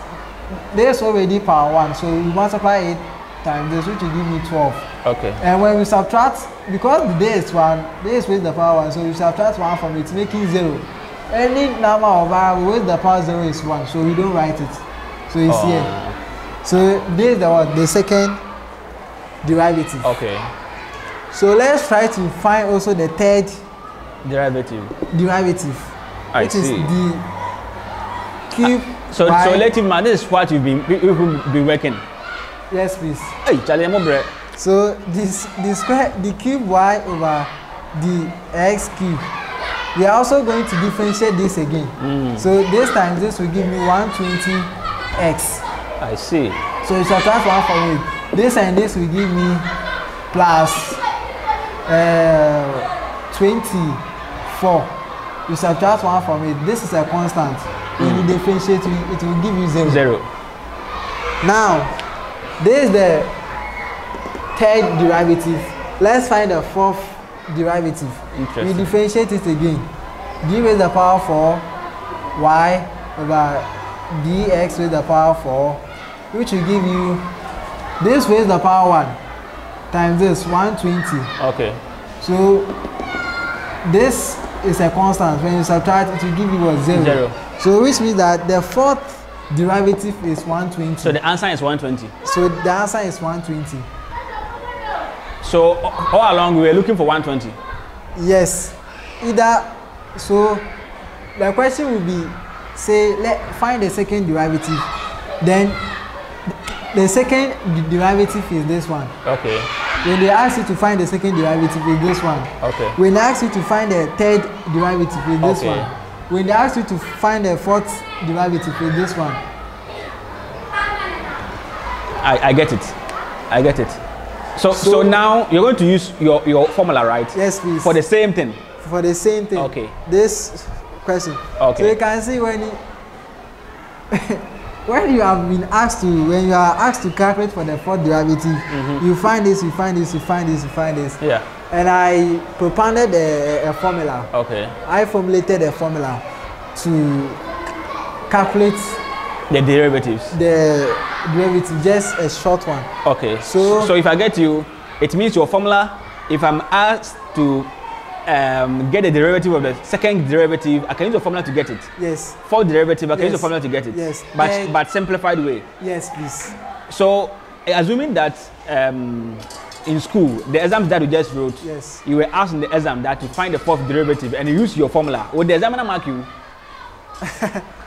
this already power one. So you multiply it times this, which will give me twelve. Okay. And when we subtract, because the day is one, this with the power one, so we subtract one from it, making zero. Any number of r with the power zero is one, so we don't write it. So it's oh. here. So this is the one, the second derivative. Okay. So let's try to find also the third derivative. Derivative. I which see. Is the cube. Uh, so so relative man, this is what you've been you will be working. Yes, please. Hey, Charlie Mobre. So this the square the cube y over the x cube. We are also going to differentiate this again. Mm. So this time this will give me one hundred twenty x. I see. So it's subtract one from it. This and this will give me plus uh, twenty-four. You subtract one from it. This is a constant. Mm. When you differentiate it, it will give you zero. Zero. Now this is the third derivative. Let's find the fourth derivative. We differentiate it again. D raised the power four, y over dx raised the power four, which will give you this raised the power one times this one hundred twenty. Okay. So this is a constant. When you subtract, it will give you what, zero. Zero. So which means that the fourth derivative is one hundred twenty. So the answer is one hundred twenty. So the answer is one hundred twenty. So all along we were looking for one hundred twenty. Yes, either so the question would be, say let find the second derivative. Then the second derivative is this one. Okay. When they ask you to find the second derivative is this one. Okay. When they ask you to find the third derivative is this okay. one. When they ask you to find the fourth derivative is this one. I I get it. I get it. So, so, so now you're going to use your, your formula, right? Yes, please. For the same thing? For the same thing. Okay. This question. Okay. So you can see when you, when you have been asked to, when you are asked to calculate for the fourth derivative, mm-hmm. you find this, you find this, you find this, you find this. Yeah. And I propounded a, a formula. Okay. I formulated a formula to calculate the derivatives. The derivative, just a short one. Okay. So, so if I get you, it means your formula. If I'm asked to um, get the derivative of the second derivative, I can use the formula to get it. Yes. Fourth derivative, I can yes. use the formula to get it. Yes. But uh, but simplified way. Yes, please. So assuming that um, in school the exams that you just wrote, yes, you were asked in the exam that to find the fourth derivative and you use your formula. Would the examiner mark you?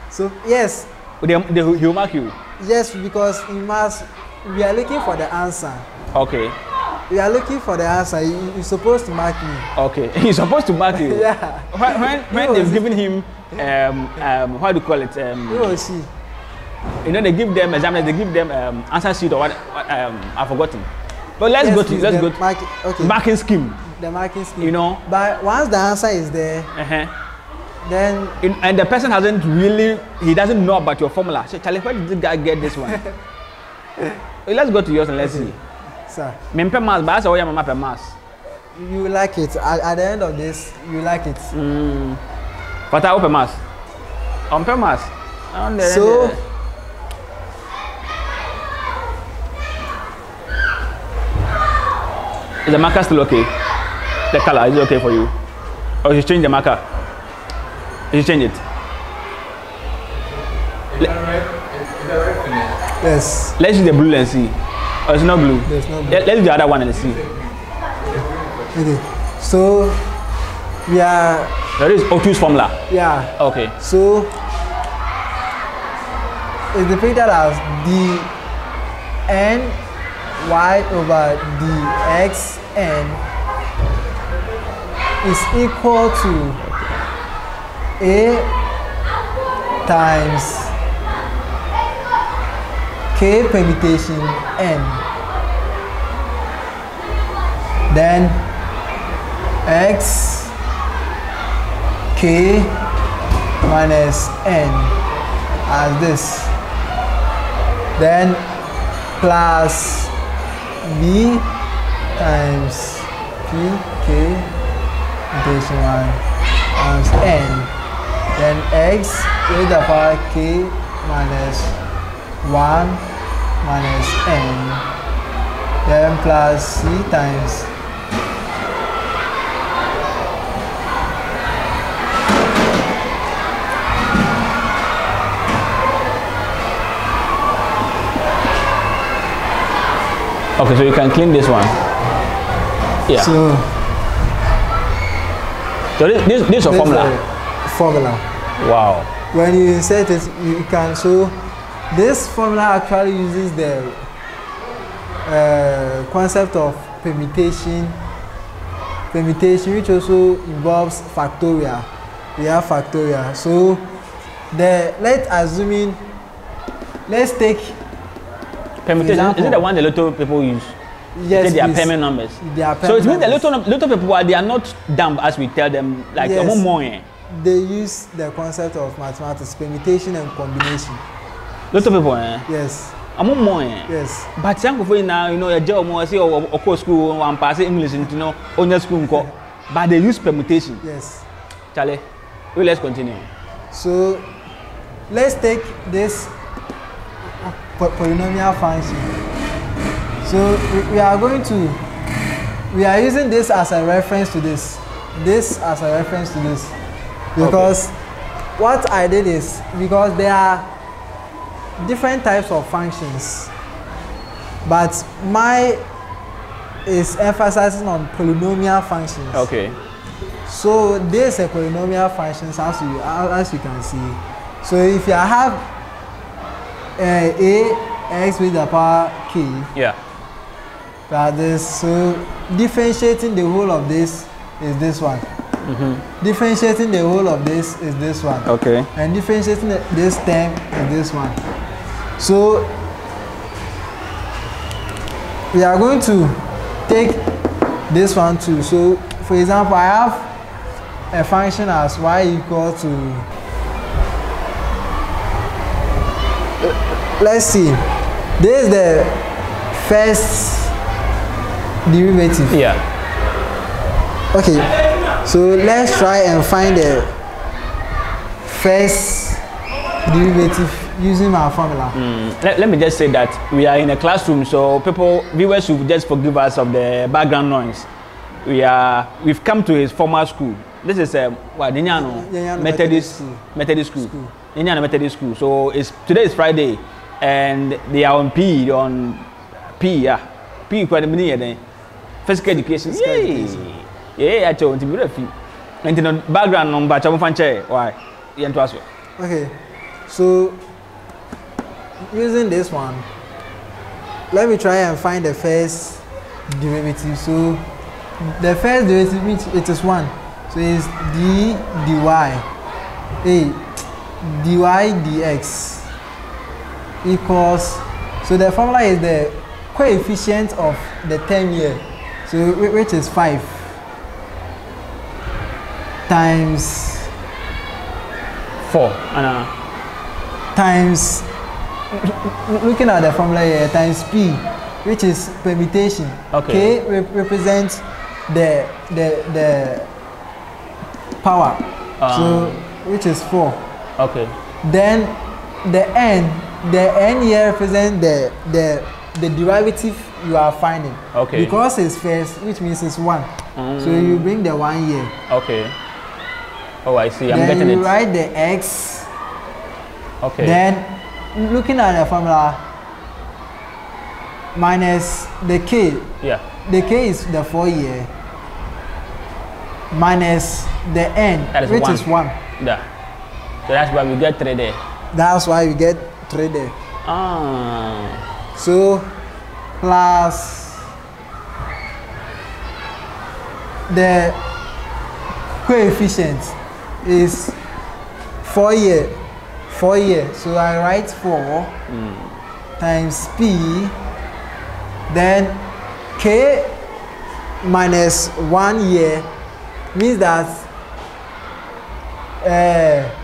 So yes. They, they, he'll mark you? Yes, because in maths, we are looking for the answer. Okay. We are looking for the answer. You, you're supposed to mark me. Okay. He's supposed to mark you? Yeah. When, when, when they've given him, um, um, what do you call it? Um, he or she. You know, they give them examiners, they give them um, answer sheet or what, what um, I've forgotten. But let's yes, go to please, let's go to mark, okay. marking scheme. The marking scheme. You know. But once the answer is there, uh-huh. then In, and the person hasn't really he doesn't know about your formula. So Charlie, where did the guy get this one? Well, let's go to yours and let's okay. see. Sir. You like it. At, at the end of this, you like it. Mm. But I open mass. Open mass. So. Is the marker still okay? The color, is it okay for you? Or you change the marker? You change it? Is that right? Is that right finish? Yes. Let's use the blue and see. Oh, it's not blue. There's no blue. Let, let's do the other one and see. Okay. So, we are... That is Otoo's formula? Yeah. Okay. So, it's depicted as D N y over dxn is equal to a times k permutation n, then x k minus n as this, then plus b times p k rotation one times n, then x to the power k minus one minus n, then plus c times okay, so you can clean this one. Yeah. So, so this this, this is a formula. Formula. Wow. When you insert it, you can show this formula actually uses the uh, concept of permutation, permutation, which also involves factorial. We have factorial. So, the let's assuming, let's take. Permutation. Example. Is it the one the little people use? Yes, they are permanent numbers. They are permanent so it means the little, little people are they are not dumb as we tell them. Like yes, more. They use the concept of mathematics, permutation and combination. Little people, eh? Yes. More. Yes. But some people now, you know, you know, say or school and pass English into no only school, but they use permutation. Yes. Charlie, well, let's continue. So let's take this polynomial function. So we, we are going to, we are using this as a reference to this, this as a reference to this, because okay. what I did is, because there are different types of functions, but my is emphasizing on polynomial functions. Okay. So this is a polynomial function as you, as you can see. So if you have Uh, a x with the power k. Yeah. But this, so differentiating the whole of this is this one. Mm-hmm. Differentiating the whole of this is this one. Okay. And differentiating the, this term is this one. So we are going to take this one too. So for example, I have a function as y equal to. Let's see. This is the first derivative. Yeah. Okay. So let's try and find the first derivative using our formula. Mm. Let, let me just say that we are in a classroom, so people, viewers should just forgive us of the background noise. We are, we've come to his formal school. This is a what, Nyenyo Methodist, Methodist School. Methodist school. school. Nyenyo Methodist School. So it's today is Friday, and they are on P on P yeah P quite a minute then physical education. Yeah, yeah, I told you to be and then background number. Why? Okay, so using this one, let me try and find the first derivative. So the first derivative means it is one. So it's d dy a. dy dx equals, so the formula is the coefficient of the term here, so which is five times four uh, times, looking at the formula here, times p, which is permutation. Okay, k rep represents the the the power, um, so which is four. Okay, then the n, the n here represents the the the derivative you are finding. Okay, because it's first, which means it's one. Mm. So you bring the one here. Okay. Oh, I see. I'm then getting you it. Write the x. Okay. Then looking at the formula, minus the k. Yeah. The k is the four here. Minus the n, is which one. is one. Yeah. So that's why we get three there. That's why we get three there. Ah. So, plus the coefficient is four here, four here. So I write four mm. times p, then k minus one here means that uh,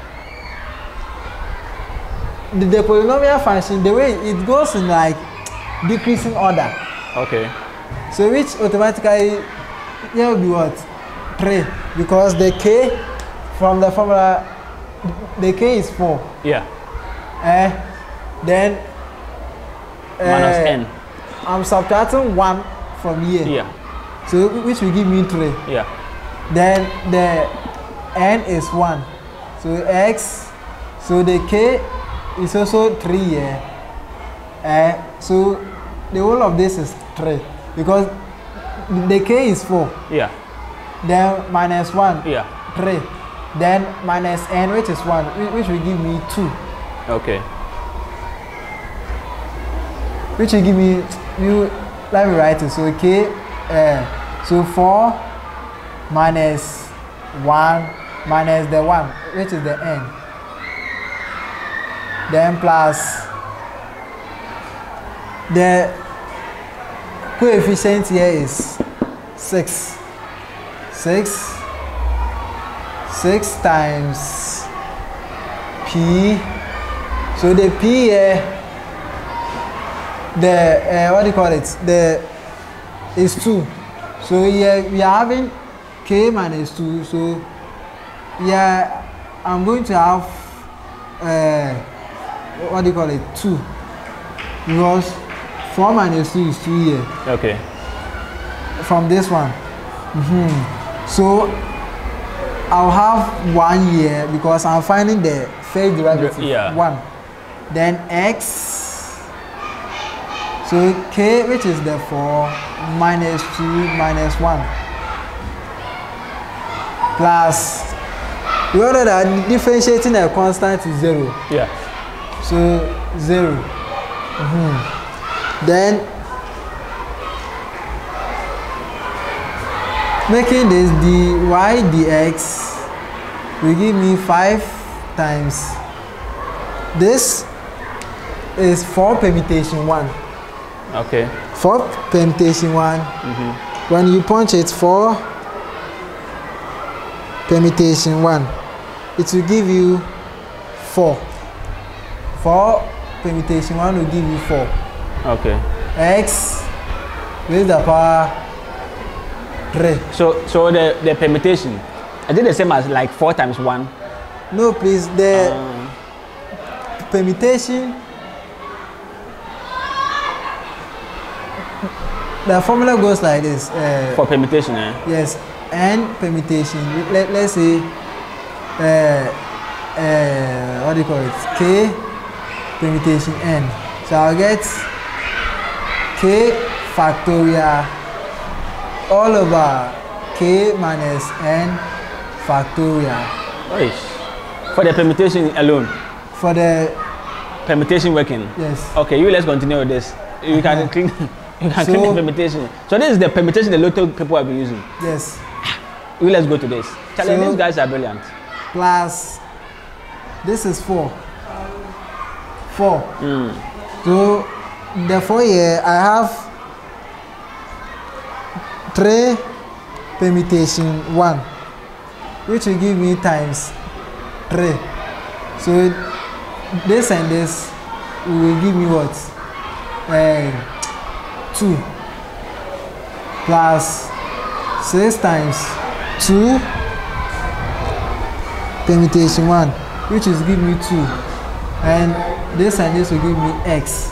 The, the polynomial function, the way it goes in like decreasing order. Okay. So which automatically here will be what? Three. Because the k from the formula, the k is four. Yeah. Eh, then uh, minus n. I'm subtracting one from here. Yeah. So which will give me three. Yeah. Then the n is one. So x, so the k it's also three here. Uh, so the whole of this is three because the k is four. Yeah. Then minus one. Yeah. Three. Then minus n, which is one, which will give me two. Okay. Which will give me you. Let me write it. So k. Uh, so four minus one minus the one, which is the n. Then plus the coefficient here is six. six. six times p. So the p here, the uh, what do you call it? The is two. So here we are having k minus two. So yeah, I'm going to have uh, what do you call it? Two. Because four minus two is two here. Okay. From this one. Mm-hmm. So I'll have one here because I'm finding the third derivative. Yeah. One. Then x. So k, which is the four, minus two, minus one. Plus, you know that differentiating a constant is zero. Yeah. So zero. Mm-hmm. Then making this dy dx will give me five times this is four permutation one. Okay. Four permutation one. Mm-hmm. When you punch it, four permutation one, it will give you four. four permutation one will give you four. Okay. X raised to the power three. So so the, the permutation, is it the same as like four times one? No, please. The um. permutation, the formula goes like this. Uh, For permutation, eh? Yes. And permutation, let, let's say, uh, uh, what do you call it? K permutation n. So I'll get k factorial all over k minus n factorial. Oh, for the permutation alone? For the permutation working? Yes. Okay, you let's continue with this. You can clean, you can so, clean the permutation. So this is the permutation the lot of people have been using? Yes. You let's go to this. Tell so, these guys are brilliant. Plus, this is four. four. Mm. So, therefore, yeah, I have three permutation one, which will give me times three. So this and this will give me what? Uh, two plus six times two permutation one, which is give me two, and this and this will give me x.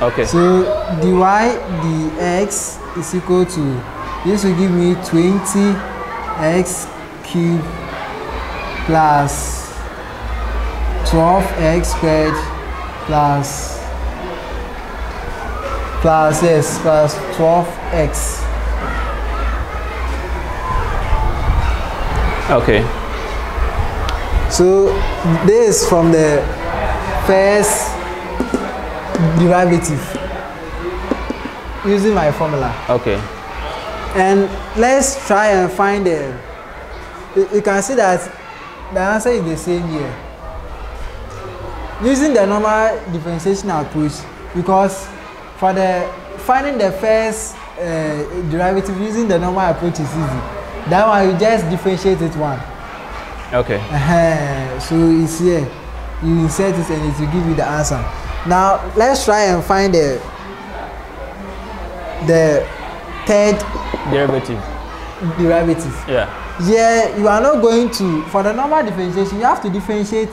Okay. So dy dx is equal to, this will give me twenty x cubed plus twelve x squared plus plus yes plus twelve x. Okay. So this from the first derivative using my formula. Okay. And let's try and find the, you can see that the answer is the same here. Using the normal differentiation approach, because for the finding the first uh, derivative using the normal approach is easy. That one you just differentiate it one. Okay. Uh-huh. So it's here. You insert it and it will give you the answer. Now let's try and find the the third derivative. Derivative. Yeah. Yeah, you are not going to, for the normal differentiation, you have to differentiate,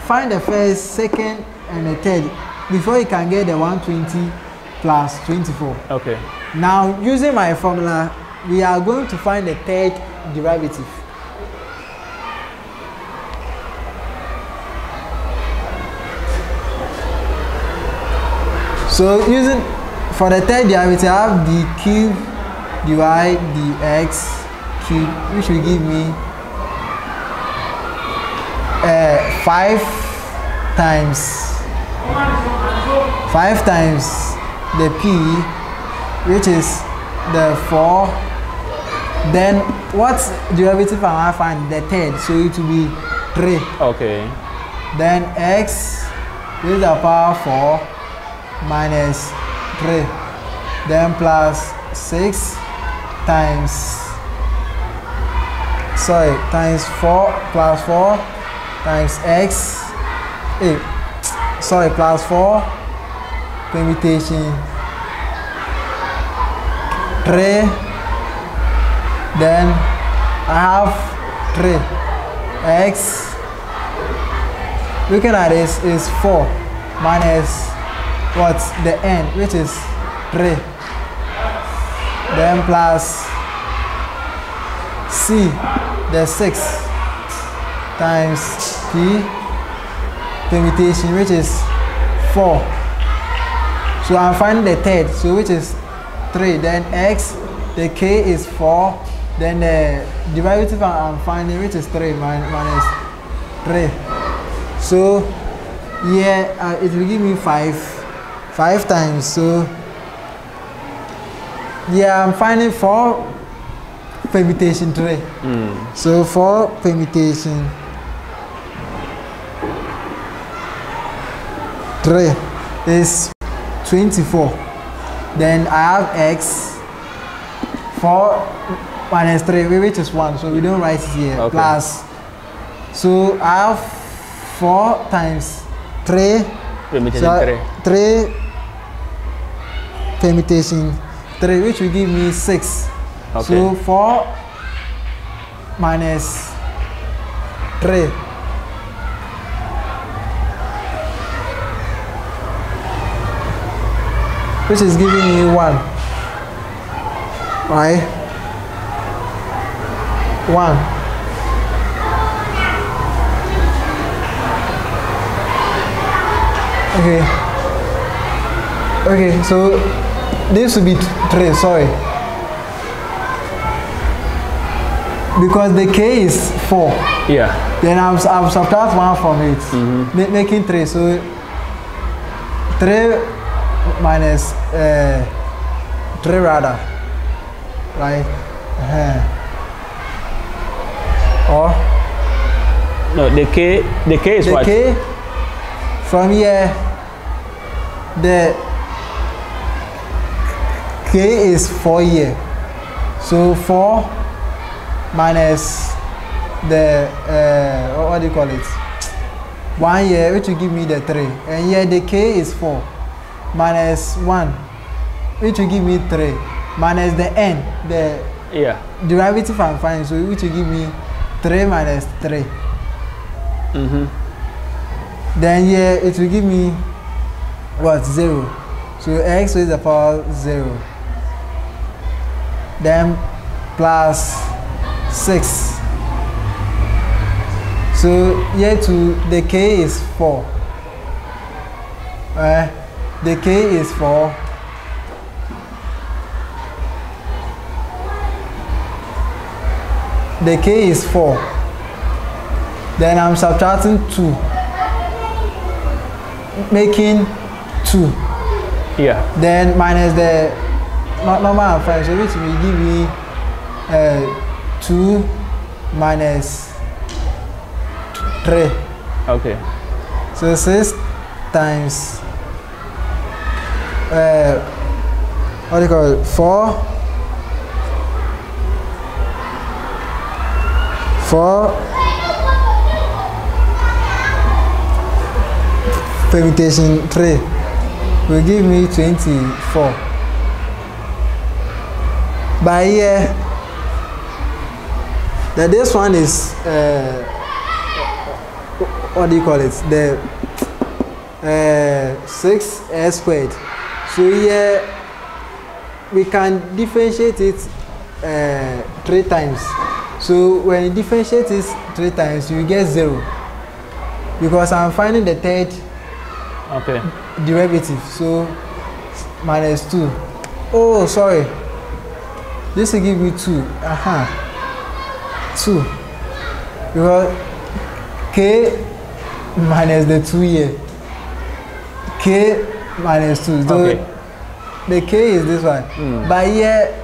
find the first, second, and the third before you can get the one hundred twenty plus twenty-four. Okay. Now, using my formula, we are going to find the third derivative. So, using, for the third derivative, I have d cubed dy dx cubed, which will give me uh, five times five times the p, which is the four. Then what derivative am I find? The third, so it will be three. Okay. Then x raised to the power four minus three, then plus six times sorry times four plus four times x eight sorry plus four permutation three, then I have three x, looking at this is four minus what? The n, which is three, then plus c, the six times p permutation, which is four. So I'm finding the third, so which is three, then x, the k is four, then the derivative I'm finding, which is three minus three. So yeah, uh, it will give me five. Five times, so yeah, I'm finding four permutation three. Mm. So four permutation three is twenty-four. Then I have x four minus three, which is one. So we don't write it here. Okay. Plus, so I have four times three. Permutation so three. three permutation three, which will give me six. Okay. So four minus three. Which is giving me one. Right? One. Okay. Okay, so this will be three, sorry. Because the k is four. Yeah. Then I'll subtract one from it, mm-hmm. making three. So three minus uh, three rather, right? Uh-huh. Or? No, the k, the k is the what? The k, from here, the k is four here, So four minus the uh, what do you call it? One year, which will give me the three, and here the k is four minus one, which will give me three minus the n, the yeah derivative I'm finding, so which will give me three minus three. Mm-hmm. Then here it will give me what? Zero. So x raised to the power zero. Then plus six. So here to the k is four. Uh, the k is four. The k is four. Then I'm subtracting two, making two. Yeah. Then minus the normal and five, so which will give me uh, two minus three. Okay. So six times uh, what do you call it? Four. Four permutation three will give me twenty-four. By here, uh, this one is uh, what do you call it? The uh, six s squared. So here uh, we can differentiate it uh, three times. So when you differentiate this three times, you get zero, because I'm finding the third okay. derivative. So minus two. Oh, sorry. This will give me two. Aha. Uh-huh. Two. Because k minus the two here. K minus two. So okay. The k is this one. Mm. But here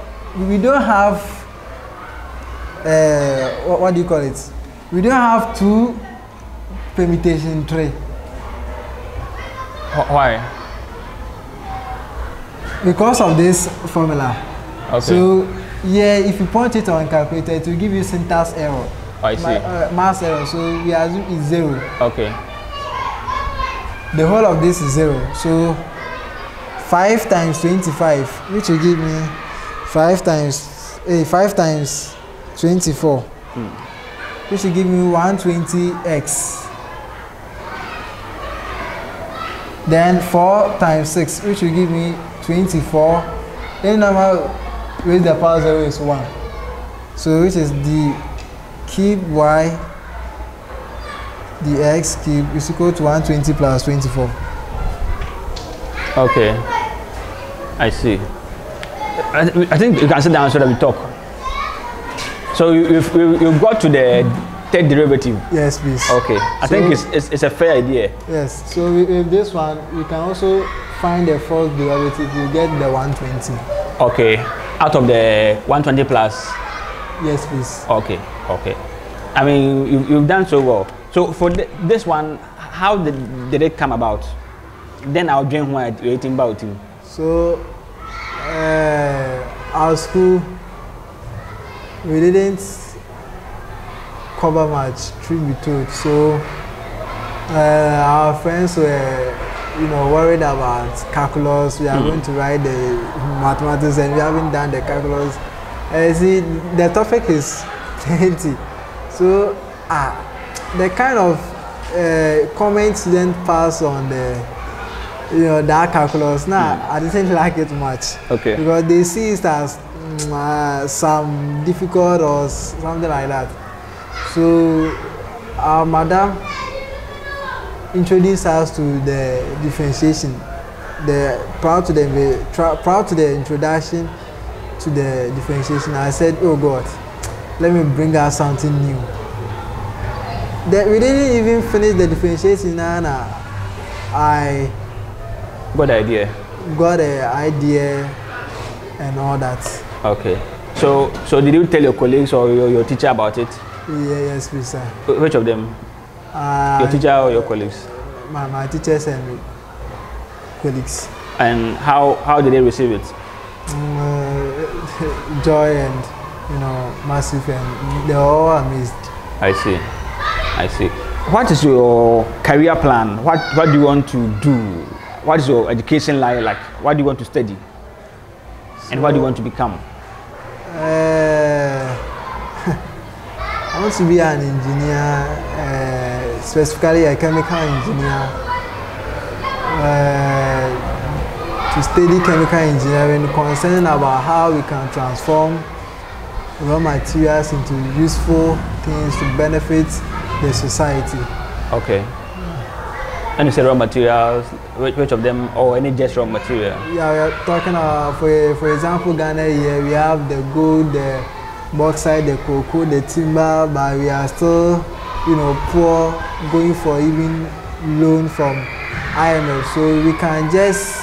we don't have. Uh, what, what do you call it? We don't have two permutation three. Why? Because of this formula. Okay. So yeah, if you point it on calculator, it will give you syntax error. I see. Ma uh, mass error. So we assume it's zero. Okay. The whole of this is zero. So five times twenty-five, which will give me five times eh, five times. twenty-four, hmm. Which will give me one hundred twenty x. Then four times six, which will give me twenty-four. Any number with the power zero is one. So which is the cube y the x cube is equal to one hundred twenty plus twenty-four. Okay, I see. I, th I think you can sit down so that we talk. So you've, you've got to the third derivative? Yes, please. Okay. I so think it's, it's, it's a fair idea. Yes. So with this one, you can also find the fourth derivative. You get the one hundred twenty. Okay. Out of the one hundred twenty plus? Yes, please. Okay. Okay. I mean, you, you've done so well. So for th this one, how did, did it come about? Then I'll drink one at eighteen about you. So uh, our school, we didn't cover much, truth be told. So uh, our friends were, you know, worried about calculus. We are mm-hmm. going to write the mathematics, and we haven't done the calculus. Uh, see, the topic is plenty. So ah, uh, the kind of uh, comments then pass on the, you know, that calculus. Nah, mm. I didn't like it much. Okay. Because they see it as Uh, some difficult or something like that. So our madam introduced us to the differentiation, the proud to the proud to the introduction to the differentiation. I said, oh God, let me bring out something new. That we didn't even finish the differentiation, and I got the idea. Got the idea and all that. Okay, so so did you tell your colleagues or your, your teacher about it? Yeah, yes, please, sir. Which of them? Uh, your teacher or your colleagues? My, my teachers and colleagues. And how how did they receive it? uh, joy and, you know, massive, and they all amazed. I see. I see. What is your career plan? What, what do you want to do? What is your education life like? What do you want to study? So, and what do you want to become? Uh, I want to be an engineer, uh, specifically a chemical engineer. Uh, to study chemical engineering, concerned about how we can transform raw materials into useful things to benefit the society. Okay. Yeah. And you say raw materials, which, which of them, or any just raw material? Yeah, we are talking about, for, for example, Ghana here, we have the gold, the bauxite, the cocoa, the timber, but we are still, you know, poor, going for even loan from I M F. So we can just,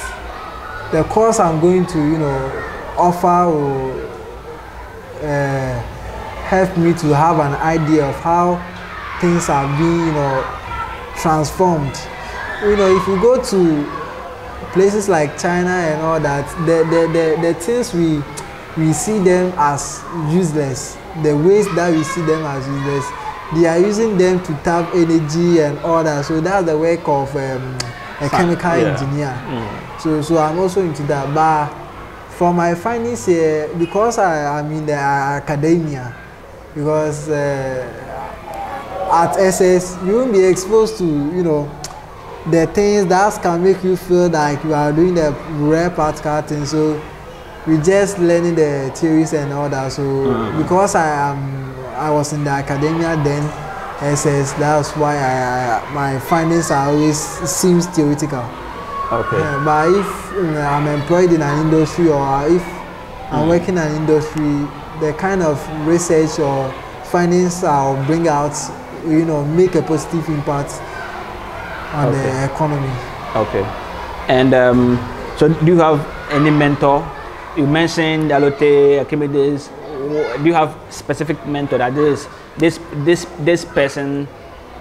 the course I'm going to, you know, offer will uh, help me to have an idea of how things are being, you know, transformed. You know, if you go to places like China and all that, the, the, the, the things we, we see them as useless, the ways that we see them as useless, they are using them to tap energy and all that. So that's the work of um, a chemical yeah. engineer. Mm. So, so I'm also into that. But for my findings here, uh, because I, I'm in the academia, because uh, at S S, you won't be exposed to, you know, the things that can make you feel like you are doing the rare practical thing. So we're just learning the theories and all that. So mm. because I am I was in the academia then, S S, that's why I, I, my findings are always seems theoretical. Okay. Uh, but if you know, I'm employed in an industry, or if I'm mm. working in an industry, the kind of research or findings I'll bring out, you know, make a positive impact on okay. the economy. Okay. And um, so do you have any mentor? You mentioned Allotey, Archimedes. Do you have specific mentor that this this this this person,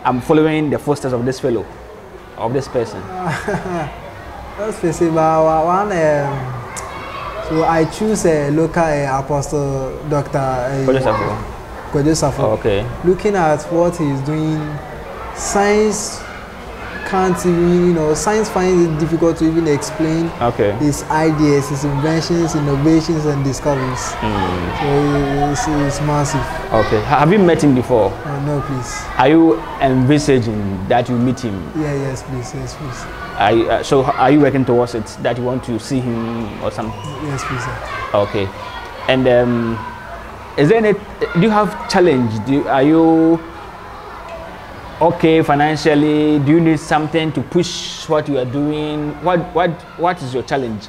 I'm following the footsteps of this fellow, of this person? That's specific, but one. Um, so I choose a uh, local uh, apostle, Doctor Uh, Kodisafo. Kodisafo. Oh, okay. Looking at what he's doing, science can't even, you know, science finds it difficult to even explain okay. his ideas, his inventions, innovations, and discoveries. Mm. So it's, it's massive. Okay. Have you met him before? Uh, no, please. Are you envisaging that you meet him? Yeah, yes, please, yes, please. Are you, uh, so are you working towards it, that you want to see him or something? Yes, please, sir. Okay. And um, is there any, do you have challenge? Do you, are you... okay, financially, do you need something to push what you are doing? What what what is your challenge?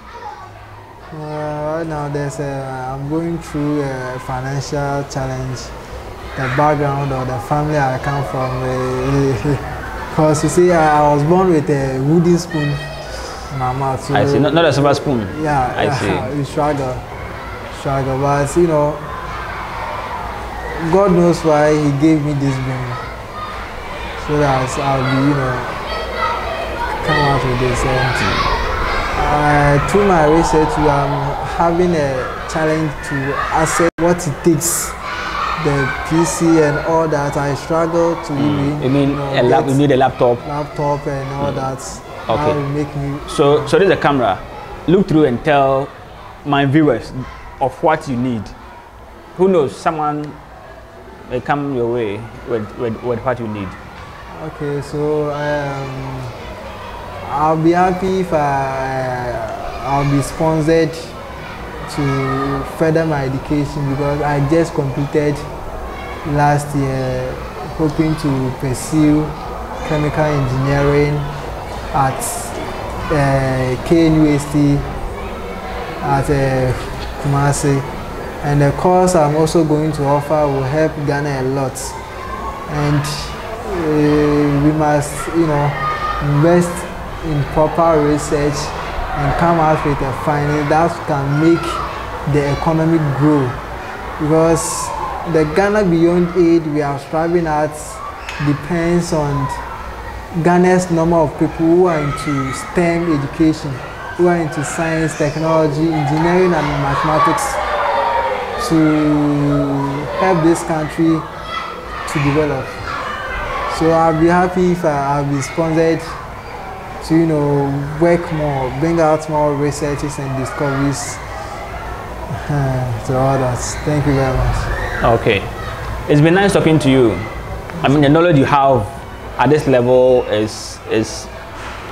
Uh, right now, there's a, I'm going through a financial challenge. The background or the family I come from, because uh, you see, I was born with a wooden spoon in my mouth. So I see, not, not a silver spoon. Yeah, I see. You struggle, struggle, but you know, God knows why He gave me this brain. So that I'll be, you know, come out with this. And uh, through my research, I'm having a challenge to assess what it takes, the P C and all that. I struggle to mm. even. You mean you know, a lap you need a laptop? Laptop and all mm. that. Okay. That will make me, so, so there's a camera. Look through and tell my viewers of what you need. Who knows? Someone may come your way with, with, with what you need. Okay, so um, I'll be happy if I, I'll be sponsored to further my education, because I just completed last year, hoping to pursue chemical engineering at uh, K N U S T at uh, Kumasi, and the course I'm also going to offer will help Ghana a lot. And Uh, we must, you know, invest in proper research and come out with a finding that can make the economy grow. Because the Ghana Beyond Aid we are striving at depends on Ghana's number of people who are into STEM education, who are into science, technology, engineering, and mathematics to help this country to develop. So I'll be happy if I'll be sponsored to, you know, work more, bring out more researches and discoveries uh, to others. Thank you very much. Okay. It's been nice talking to you. I mean, the knowledge you have at this level is, is,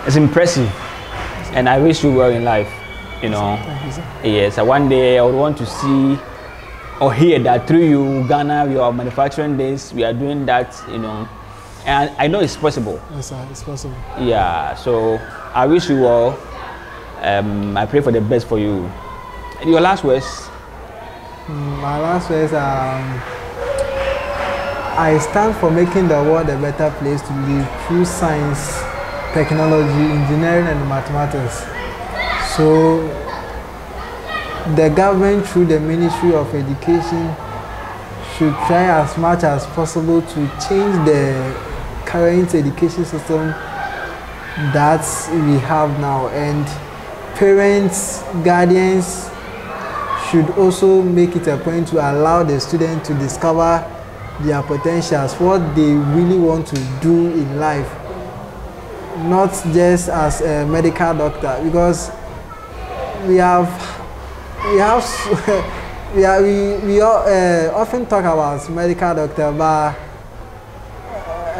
is impressive. And I wish you well in life, you know. Thank you, sir. Yes, one day I would want to see or hear that through you, Ghana, we are manufacturing this, we are doing that, you know. And I know it's possible. Yes, sir, it's possible. Yeah, so I wish you all. Um, I pray for the best for you. And your last words? Mm, my last words are, um, I stand for making the world a better place to live through science, technology, engineering, and mathematics. So the government, through the Ministry of Education, should try as much as possible to change the current education system that we have now. And parents, guardians should also make it a point to allow the student to discover their potentials, what they really want to do in life, not just as a medical doctor, because we have we have we are, we, we all, uh, often talk about medical doctor, but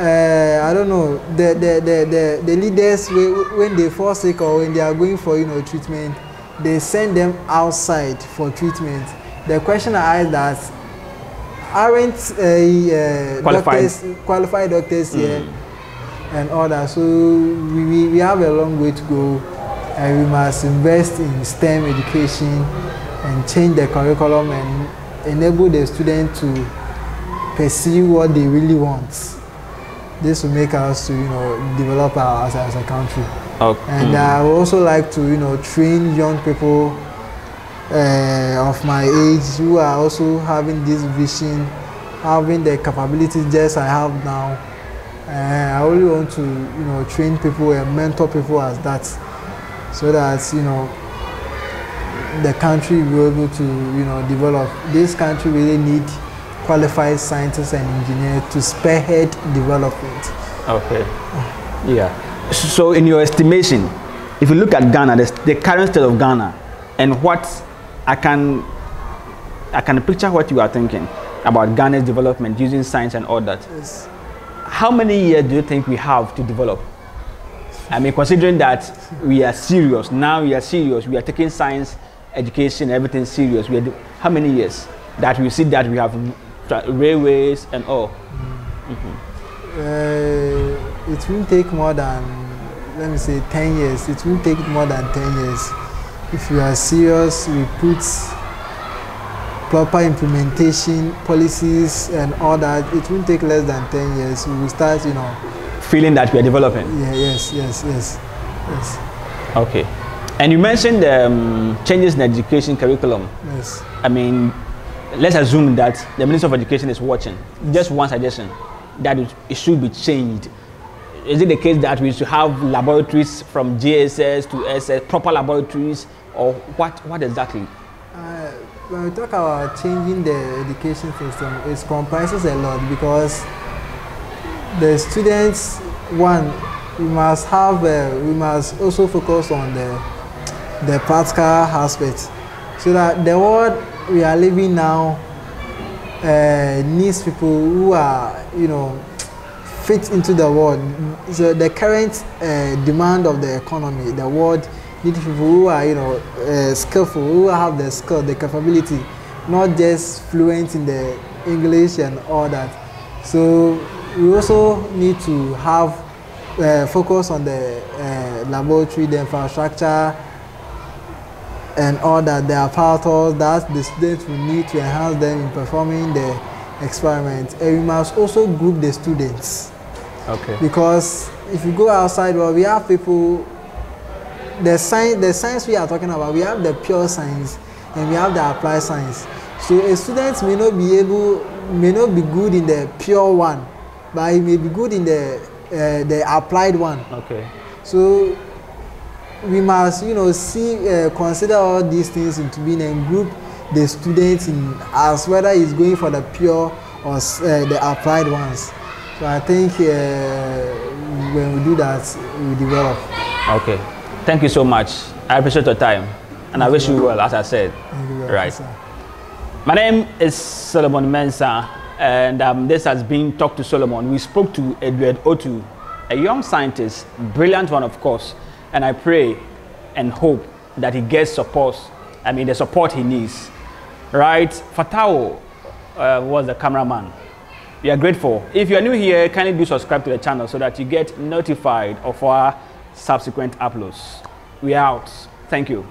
uh, I don't know, the the the the, the leaders, we, when they fall sick or when they are going for, you know, treatment, they send them outside for treatment. The question I ask that aren't uh, uh, qualified. doctors qualified doctors mm. here? And all that. So we, we have a long way to go, and we must invest in STEM education and change the curriculum and enable the student to pursue what they really want. This will make us to, you know, develop us as a country. Okay. And I would also like to, you know, train young people uh, of my age who are also having this vision, having the capabilities just I have now. Uh, I only want to, you know, train people and mentor people as that, so that, you know, the country will be able to, you know, develop. This country really needs qualified scientists and engineers to spearhead development. Okay. Yeah. So in your estimation, if you look at Ghana, the current state of Ghana, and what I can, I can picture what you are thinking about Ghana's development using science and all that. Yes. How many years do you think we have to develop? I mean, considering that we are serious, now we are serious, we are taking science, education, everything serious. We are how many years that we see that we have railways and all? Mm. Mm-hmm. uh, it will take more than, let me say, ten years. It will take more than ten years. If we are serious, we put proper implementation, policies, and all that, it will take less than ten years. We will start, you know, feeling that we are developing. Yeah, yes, yes, yes, yes. Okay. And you mentioned um, changes in education curriculum. Yes. I mean, let's assume that the Minister of Education is watching. Just one suggestion, that it should be changed. Is it the case that we should have laboratories from G H S to S S, proper laboratories, or what, what exactly? Uh, When we talk about changing the education system, it comprises a lot, because the students, one, we must have, uh, we must also focus on the, the practical aspects, so that the world we are living now uh, needs people who are, you know, fit into the world. So the current uh, demand of the economy, the world, need people who are, you know, uh, skillful, who have the skill, the capability, not just fluent in the English and all that. So we also need to have uh, focus on the uh, laboratory, the infrastructure, and all that, the apparatus that the students will need to enhance them in performing the experiment. And we must also group the students. Okay. Because if you go outside, well, we have people. The science, the science we are talking about, we have the pure science and we have the applied science. So a student may not be able, may not be good in the pure one, but he may be good in the uh, the applied one. Okay. So we must, you know, see, uh, consider all these things into being and group the students in as whether it's going for the pure or uh, the applied ones. So I think uh, when we do that, we develop. Okay, thank you so much. I appreciate your time, and thank I wish you well, as I said. Thank you very right. Much, sir. My name is Solomon Mensah, and um, this has been Talk to Solomon. We spoke to Edward Otoo, a young scientist, brilliant one, of course, and I pray and hope that he gets support. I mean, the support he needs. Right, Fatao uh, was the cameraman. We are grateful. If you are new here, kindly do subscribe to the channel so that you get notified of our subsequent uploads. We are out. Thank you.